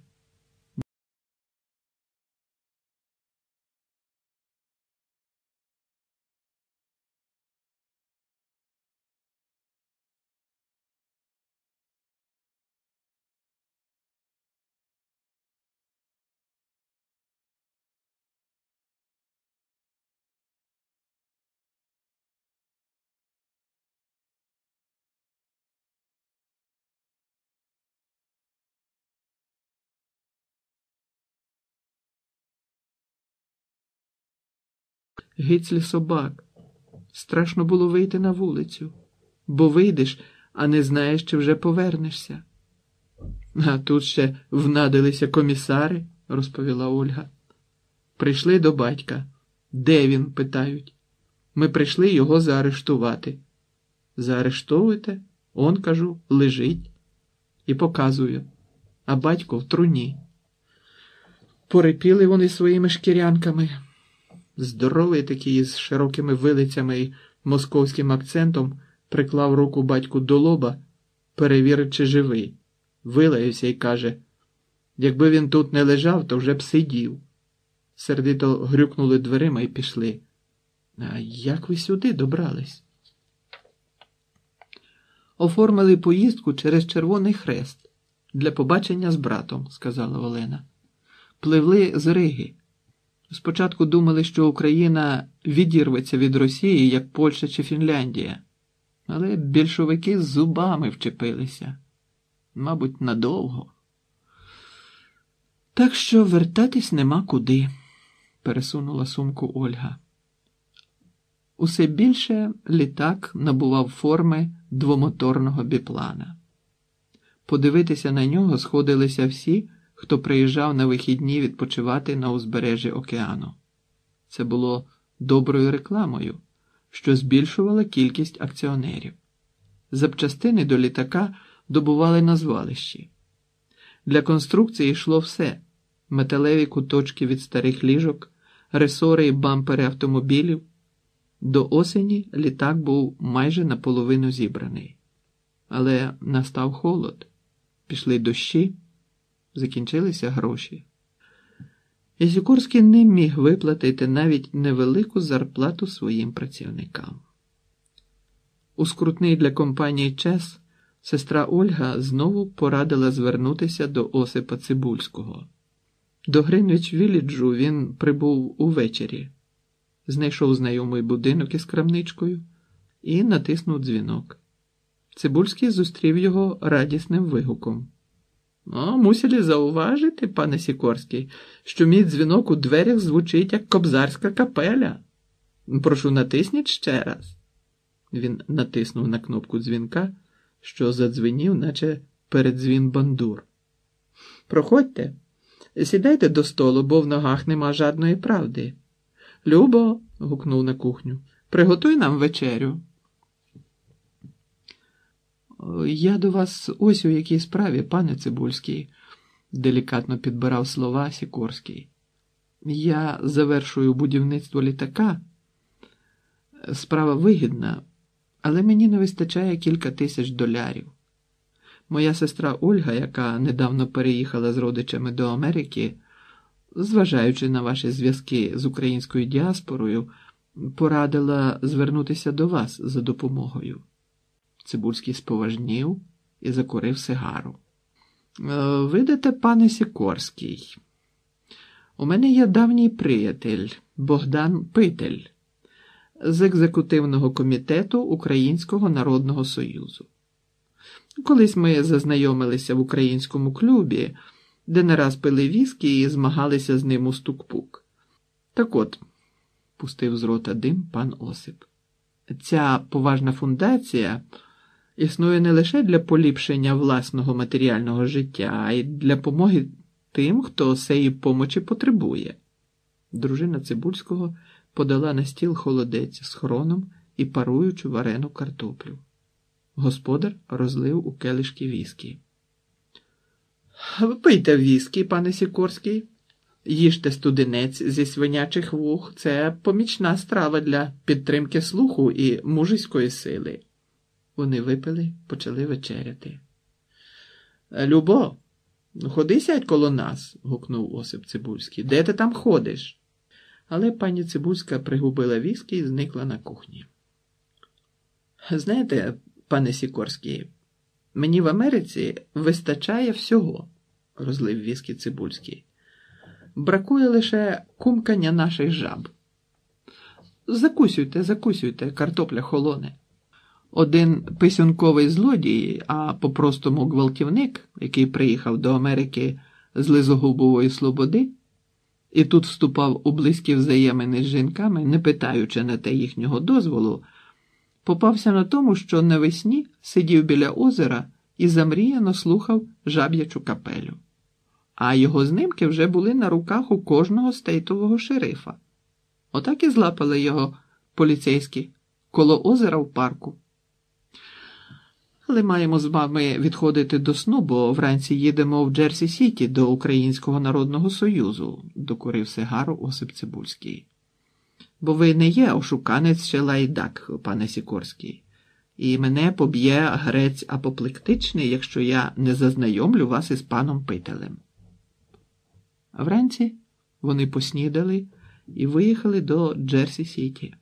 Гицлі собак. Страшно було вийти на вулицю. Бо вийдеш, а не знаєш, чи вже повернешся. А тут ще внадилися комісари, розповіла Ольга. Прийшли до батька. Де він, питають. Ми прийшли його заарештувати. Заарештовуйте? Он, кажу, лежить. І показую. А батько в труні. Порипіли вони своїми шкірянками. Здоровий такий, з широкими вилицями і московським акцентом, приклав руку батьку до лоба, перевірив, чи живий. Вилаявся і каже, якби він тут не лежав, то вже б сидів. Сердито грюкнули дверима і пішли. А як ви сюди добрались? Оформили поїздку через Червоний Хрест. Для побачення з братом, сказала Олена. Пливли з Риги. Спочатку думали, що Україна відірветься від Росії, як Польща чи Фінляндія. Але більшовики з зубами вчепилися. Мабуть, надовго. Так що вертатись нема куди, пересунула сумку Ольга. Усе більше літак набував форми двомоторного біплана. Подивитися на нього сходилися всі, хто приїжджав на вихідні відпочивати на узбережжі океану. Це було доброю рекламою, що збільшувала кількість акціонерів. Запчастини до літака добували на звалищі. Для конструкції йшло все – металеві куточки від старих ліжок, ресори і бампери автомобілів. До осені літак був майже наполовину зібраний. Але настав холод, пішли дощі, закінчилися гроші. І Сікорський не міг виплатити навіть невелику зарплату своїм працівникам. У скрутний для компанії час сестра Ольга знову порадила звернутися до Осипа Цибульського. До Гринвич Вілліджу він прибув увечері, знайшов знайомий будинок із крамничкою і натиснув дзвінок. Цибульський зустрів його радісним вигуком. «О, мусили зауважити, пане Сікорський, що мій дзвінок у дверях звучить, як кобзарська капеля. Прошу, натисніть ще раз». Він натиснув на кнопку дзвінка, що задзвенів, наче передзвін бандур. «Проходьте, сідайте до столу, бо в ногах нема жадної правди. Любо!» – гукнув на кухню. «Приготуй нам вечерю». «Я до вас ось у якій справі, пане Цибульський», – делікатно підбирав слова Сікорський. «Я завершую будівництво літака. Справа вигідна, але мені не вистачає кілька тисяч доларів. Моя сестра Ольга, яка недавно переїхала з родичами до Америки, зважаючи на ваші зв'язки з українською діаспорою, порадила звернутися до вас за допомогою». Цибульський споважнів і закурив сигару. «Видите, пане Сікорський, у мене є давній приятель Богдан Питель з екзекутивного комітету Українського Народного Союзу. Колись ми зазнайомилися в українському клубі, де не раз пили віскі і змагалися з ним у стук-пук. Так от», – пустив з рота дим пан Осип, – «ця поважна фундація існує не лише для поліпшення власного матеріального життя, а й для помоги тим, хто сеї помочі потребує». Дружина Цибульського подала на стіл холодець з хроном і паруючу варену картоплю. Господар розлив у келишки віскі. «Пийте віскі, пане Сікорський, їжте студенець зі свинячих вух, це помічна страва для підтримки слуху і мужиської сили». Вони випили, почали вечеряти. «Любо, ходи сядь коло нас», – гукнув Осип Цибульський. «Де ти там ходиш?» Але пані Цибульська пригубила віскі і зникла на кухні. «Знаєте, пане Сікорський, мені в Америці вистачає всього», – розлив віскі Цибульський. «Бракує лише кумкання наших жаб. Закусюйте, закусюйте, картопля холоне. Один писюнковий злодій, а по-простому гвалтівник, який приїхав до Америки з Лизогубової Слободи, і тут вступав у близькі взаємини з жінками, не питаючи на те їхнього дозволу, попався на тому, що навесні сидів біля озера і замріяно слухав жаб'ячу капелю. А його знімки вже були на руках у кожного стейтового шерифа. Отак і злапали його поліцейські коло озера в парку. Але маємо з вами відходити до сну, бо вранці їдемо в Джерсі-Сіті до Українського Народного Союзу», – докурив сигару Осип Цибульський. «Бо ви не є ошуканець чи лайдак, пане Сікорський, і мене поб'є грець апоплектичний, якщо я не зазнайомлю вас із паном Пителем». Вранці вони поснідали і виїхали до Джерсі-Сіті.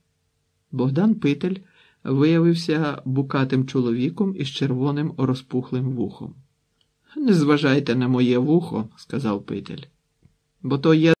Богдан Питель виявився букатим чоловіком із червоним розпухлим вухом. «Не зважайте на моє вухо», – сказав Питель, – «бо то є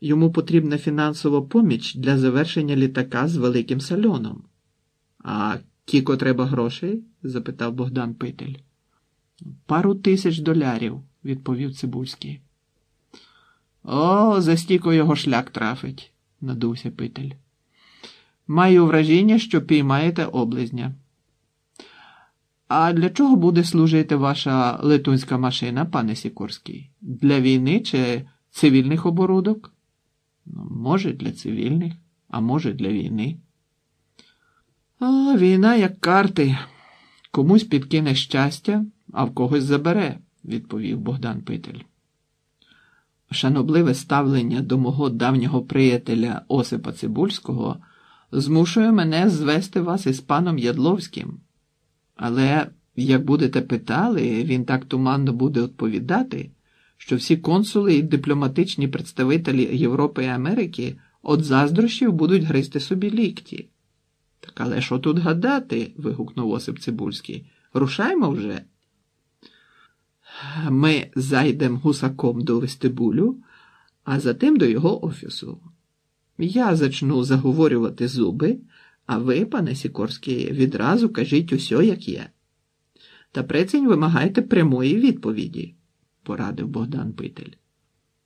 йому потрібна фінансова поміч для завершення літака з великим сальоном». «А кіко треба грошей?» – запитав Богдан Питель. «Пару тисяч доларів», – відповів Цибульський. «О, за стіко його шлях трафить», – надувся Питель. «Маю враження, що піймаєте облизня. А для чого буде служити ваша летунська машина, пане Сікорський? Для війни чи цивільних оборудок?» «Може, для цивільних, а може, для війни». «А війна як карти. Комусь підкине щастя, а в когось забере», – відповів Богдан Питель. Шанобливе ставлення до мого давнього приятеля Осипа Цибульського змушує мене звести вас із паном Ядловським. Але, як будете питали, він так туманно буде відповідати, що всі консули і дипломатичні представителі Європи і Америки От заздрощів будуть гризти собі лікті. Так але що тут гадати? Вигукнув Осип Цибульський. Рушаймо вже. Ми зайдем гусаком до вестибулю, а затим до його офісу. Я зачну заговорювати зуби, а ви, пане Сікорський, відразу кажіть усьо, як є. Та прецінь вимагайте прямої відповіді, порадив Богдан Питель.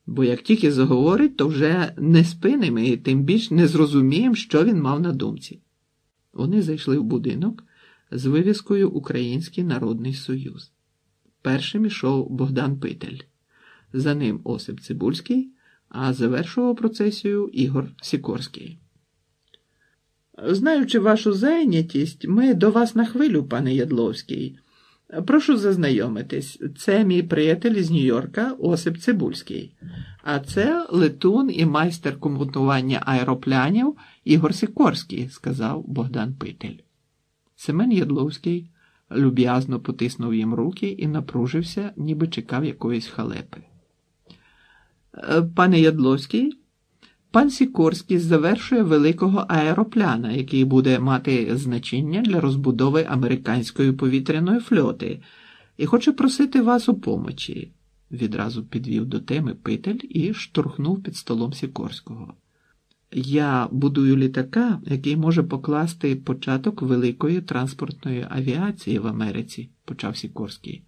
Бо як тільки заговорить, то вже не спинимо і тим більш не зрозуміємо, що він мав на думці. Вони зайшли в будинок з вивіскою «Український народний союз». Першим ішов Богдан Питель, за ним Осип Цибульський, а завершував процесію Ігор Сікорський. Знаючи вашу зайнятість, ми до вас на хвилю, пане Ядловський. Прошу зазнайомитись, це мій приятель із Нью-Йорка Осип Цибульський, а це летун і майстер комутування аеропланів Ігор Сікорський, сказав Богдан Питель. Семен Ядловський люб'язно потиснув їм руки і напружився, ніби чекав якоїсь халепи. Пане Ядловський, пан Сікорський завершує великого аеропляна, який буде мати значення для розбудови американської повітряної фльоти, і хоче просити вас у помочі. Відразу підвів до теми Питель і штурхнув під столом Сікорського. Я будую літака, який може покласти початок великої транспортної авіації в Америці, почав Сікорський.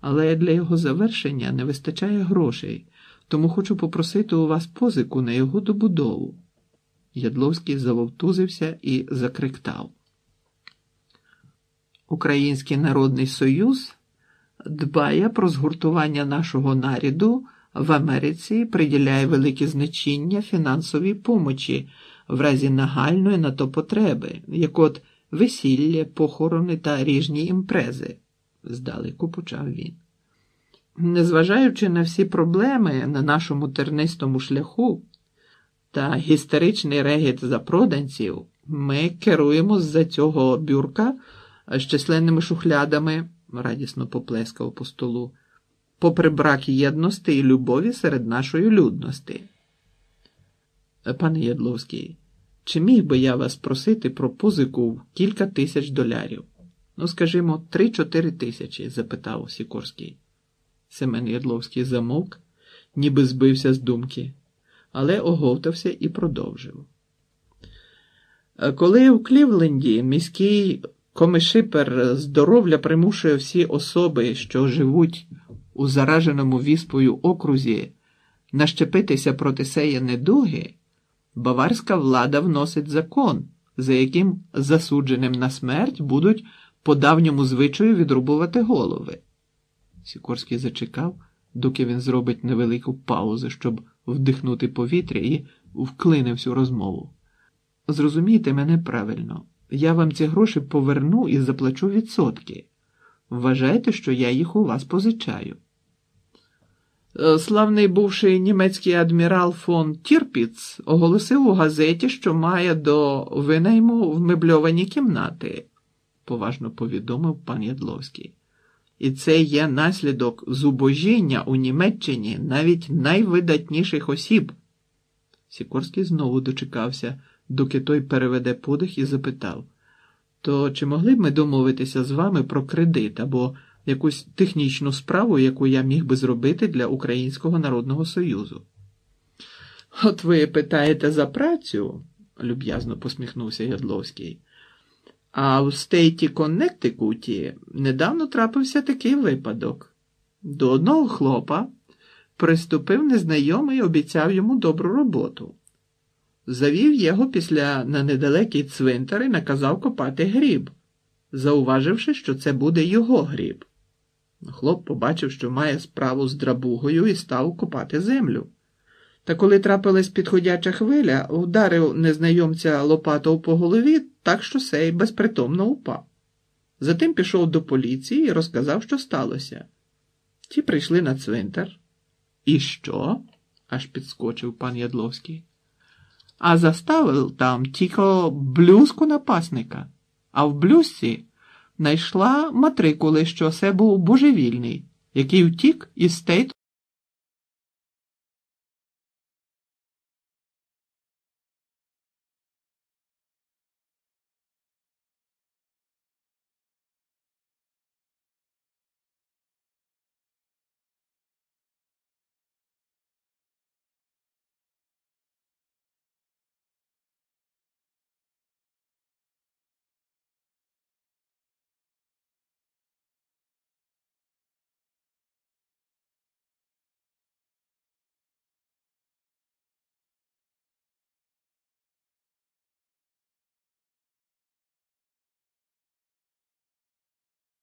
Але для його завершення не вистачає грошей, тому хочу попросити у вас позику на його добудову. Ядловський завовтузився і закриктав. Український народний союз дбає про згуртування нашого народу в Америці, приділяє велике значення фінансовій помочі в разі нагальної на то потреби, як от весілля, похорони та різні імпрези, здалеку почав він. Незважаючи на всі проблеми на нашому тернистому шляху та гістеричний регіт запроданців, ми керуємо з-за цього бюрка з численними шухлядами, радісно поплескав по столу, попри брак єдності і любові серед нашої людності. Пане Ядловський, чи міг би я вас просити про позику в кілька тисяч $? Ну, скажімо, 3-4 тисячі, запитав Сікорський. Семен Ядловський замовк, ніби збився з думки, але оговтався і продовжив. Коли в Клівленді міський комішипер здоров'я примушує всі особи, що живуть у зараженому віспою окрузі, нащепитися проти сеї недуги, баварська влада вносить закон, за яким засудженим на смерть будуть по давньому звичаю відрубувати голови. Сікорський зачекав, доки він зробить невелику паузу, щоб вдихнути повітря, і вклине всю розмову. Зрозумійте мене правильно, я вам ці гроші поверну і заплачу відсотки. Вважайте, що я їх у вас позичаю. Славний бувший німецький адмірал фон Тірпіц оголосив у газеті, що має до винайму вмебльовані кімнати, поважно повідомив пан Ядловський. І це є наслідок зубожіння у Німеччині навіть найвидатніших осіб. Сікорський знову дочекався, доки той переведе подих і запитав, то чи могли б ми домовитися з вами про кредит або якусь технічну справу, яку я міг би зробити для Українського Народного Союзу? От ви питаєте за працю, люб'язно посміхнувся Ядловський. А в стейті Коннектикуті недавно трапився такий випадок. До одного хлопа приступив незнайомий і обіцяв йому добру роботу. Завів його на недалекий цвинтар і наказав копати гріб, зауваживши, що це буде його гріб. Хлоп побачив, що має справу з драбугою і став копати землю. Та коли трапилась підходяча хвиля, вдарив незнайомця лопатою по голові, так що сей безпритомно упав. Затим пішов до поліції і розказав, що сталося. Ті прийшли на цвинтар. І що? Аж підскочив пан Ядловський. А заставив там тільки блюзку напасника. А в блюзці знайшла матрикули, що це був божевільний, який втік із стейту.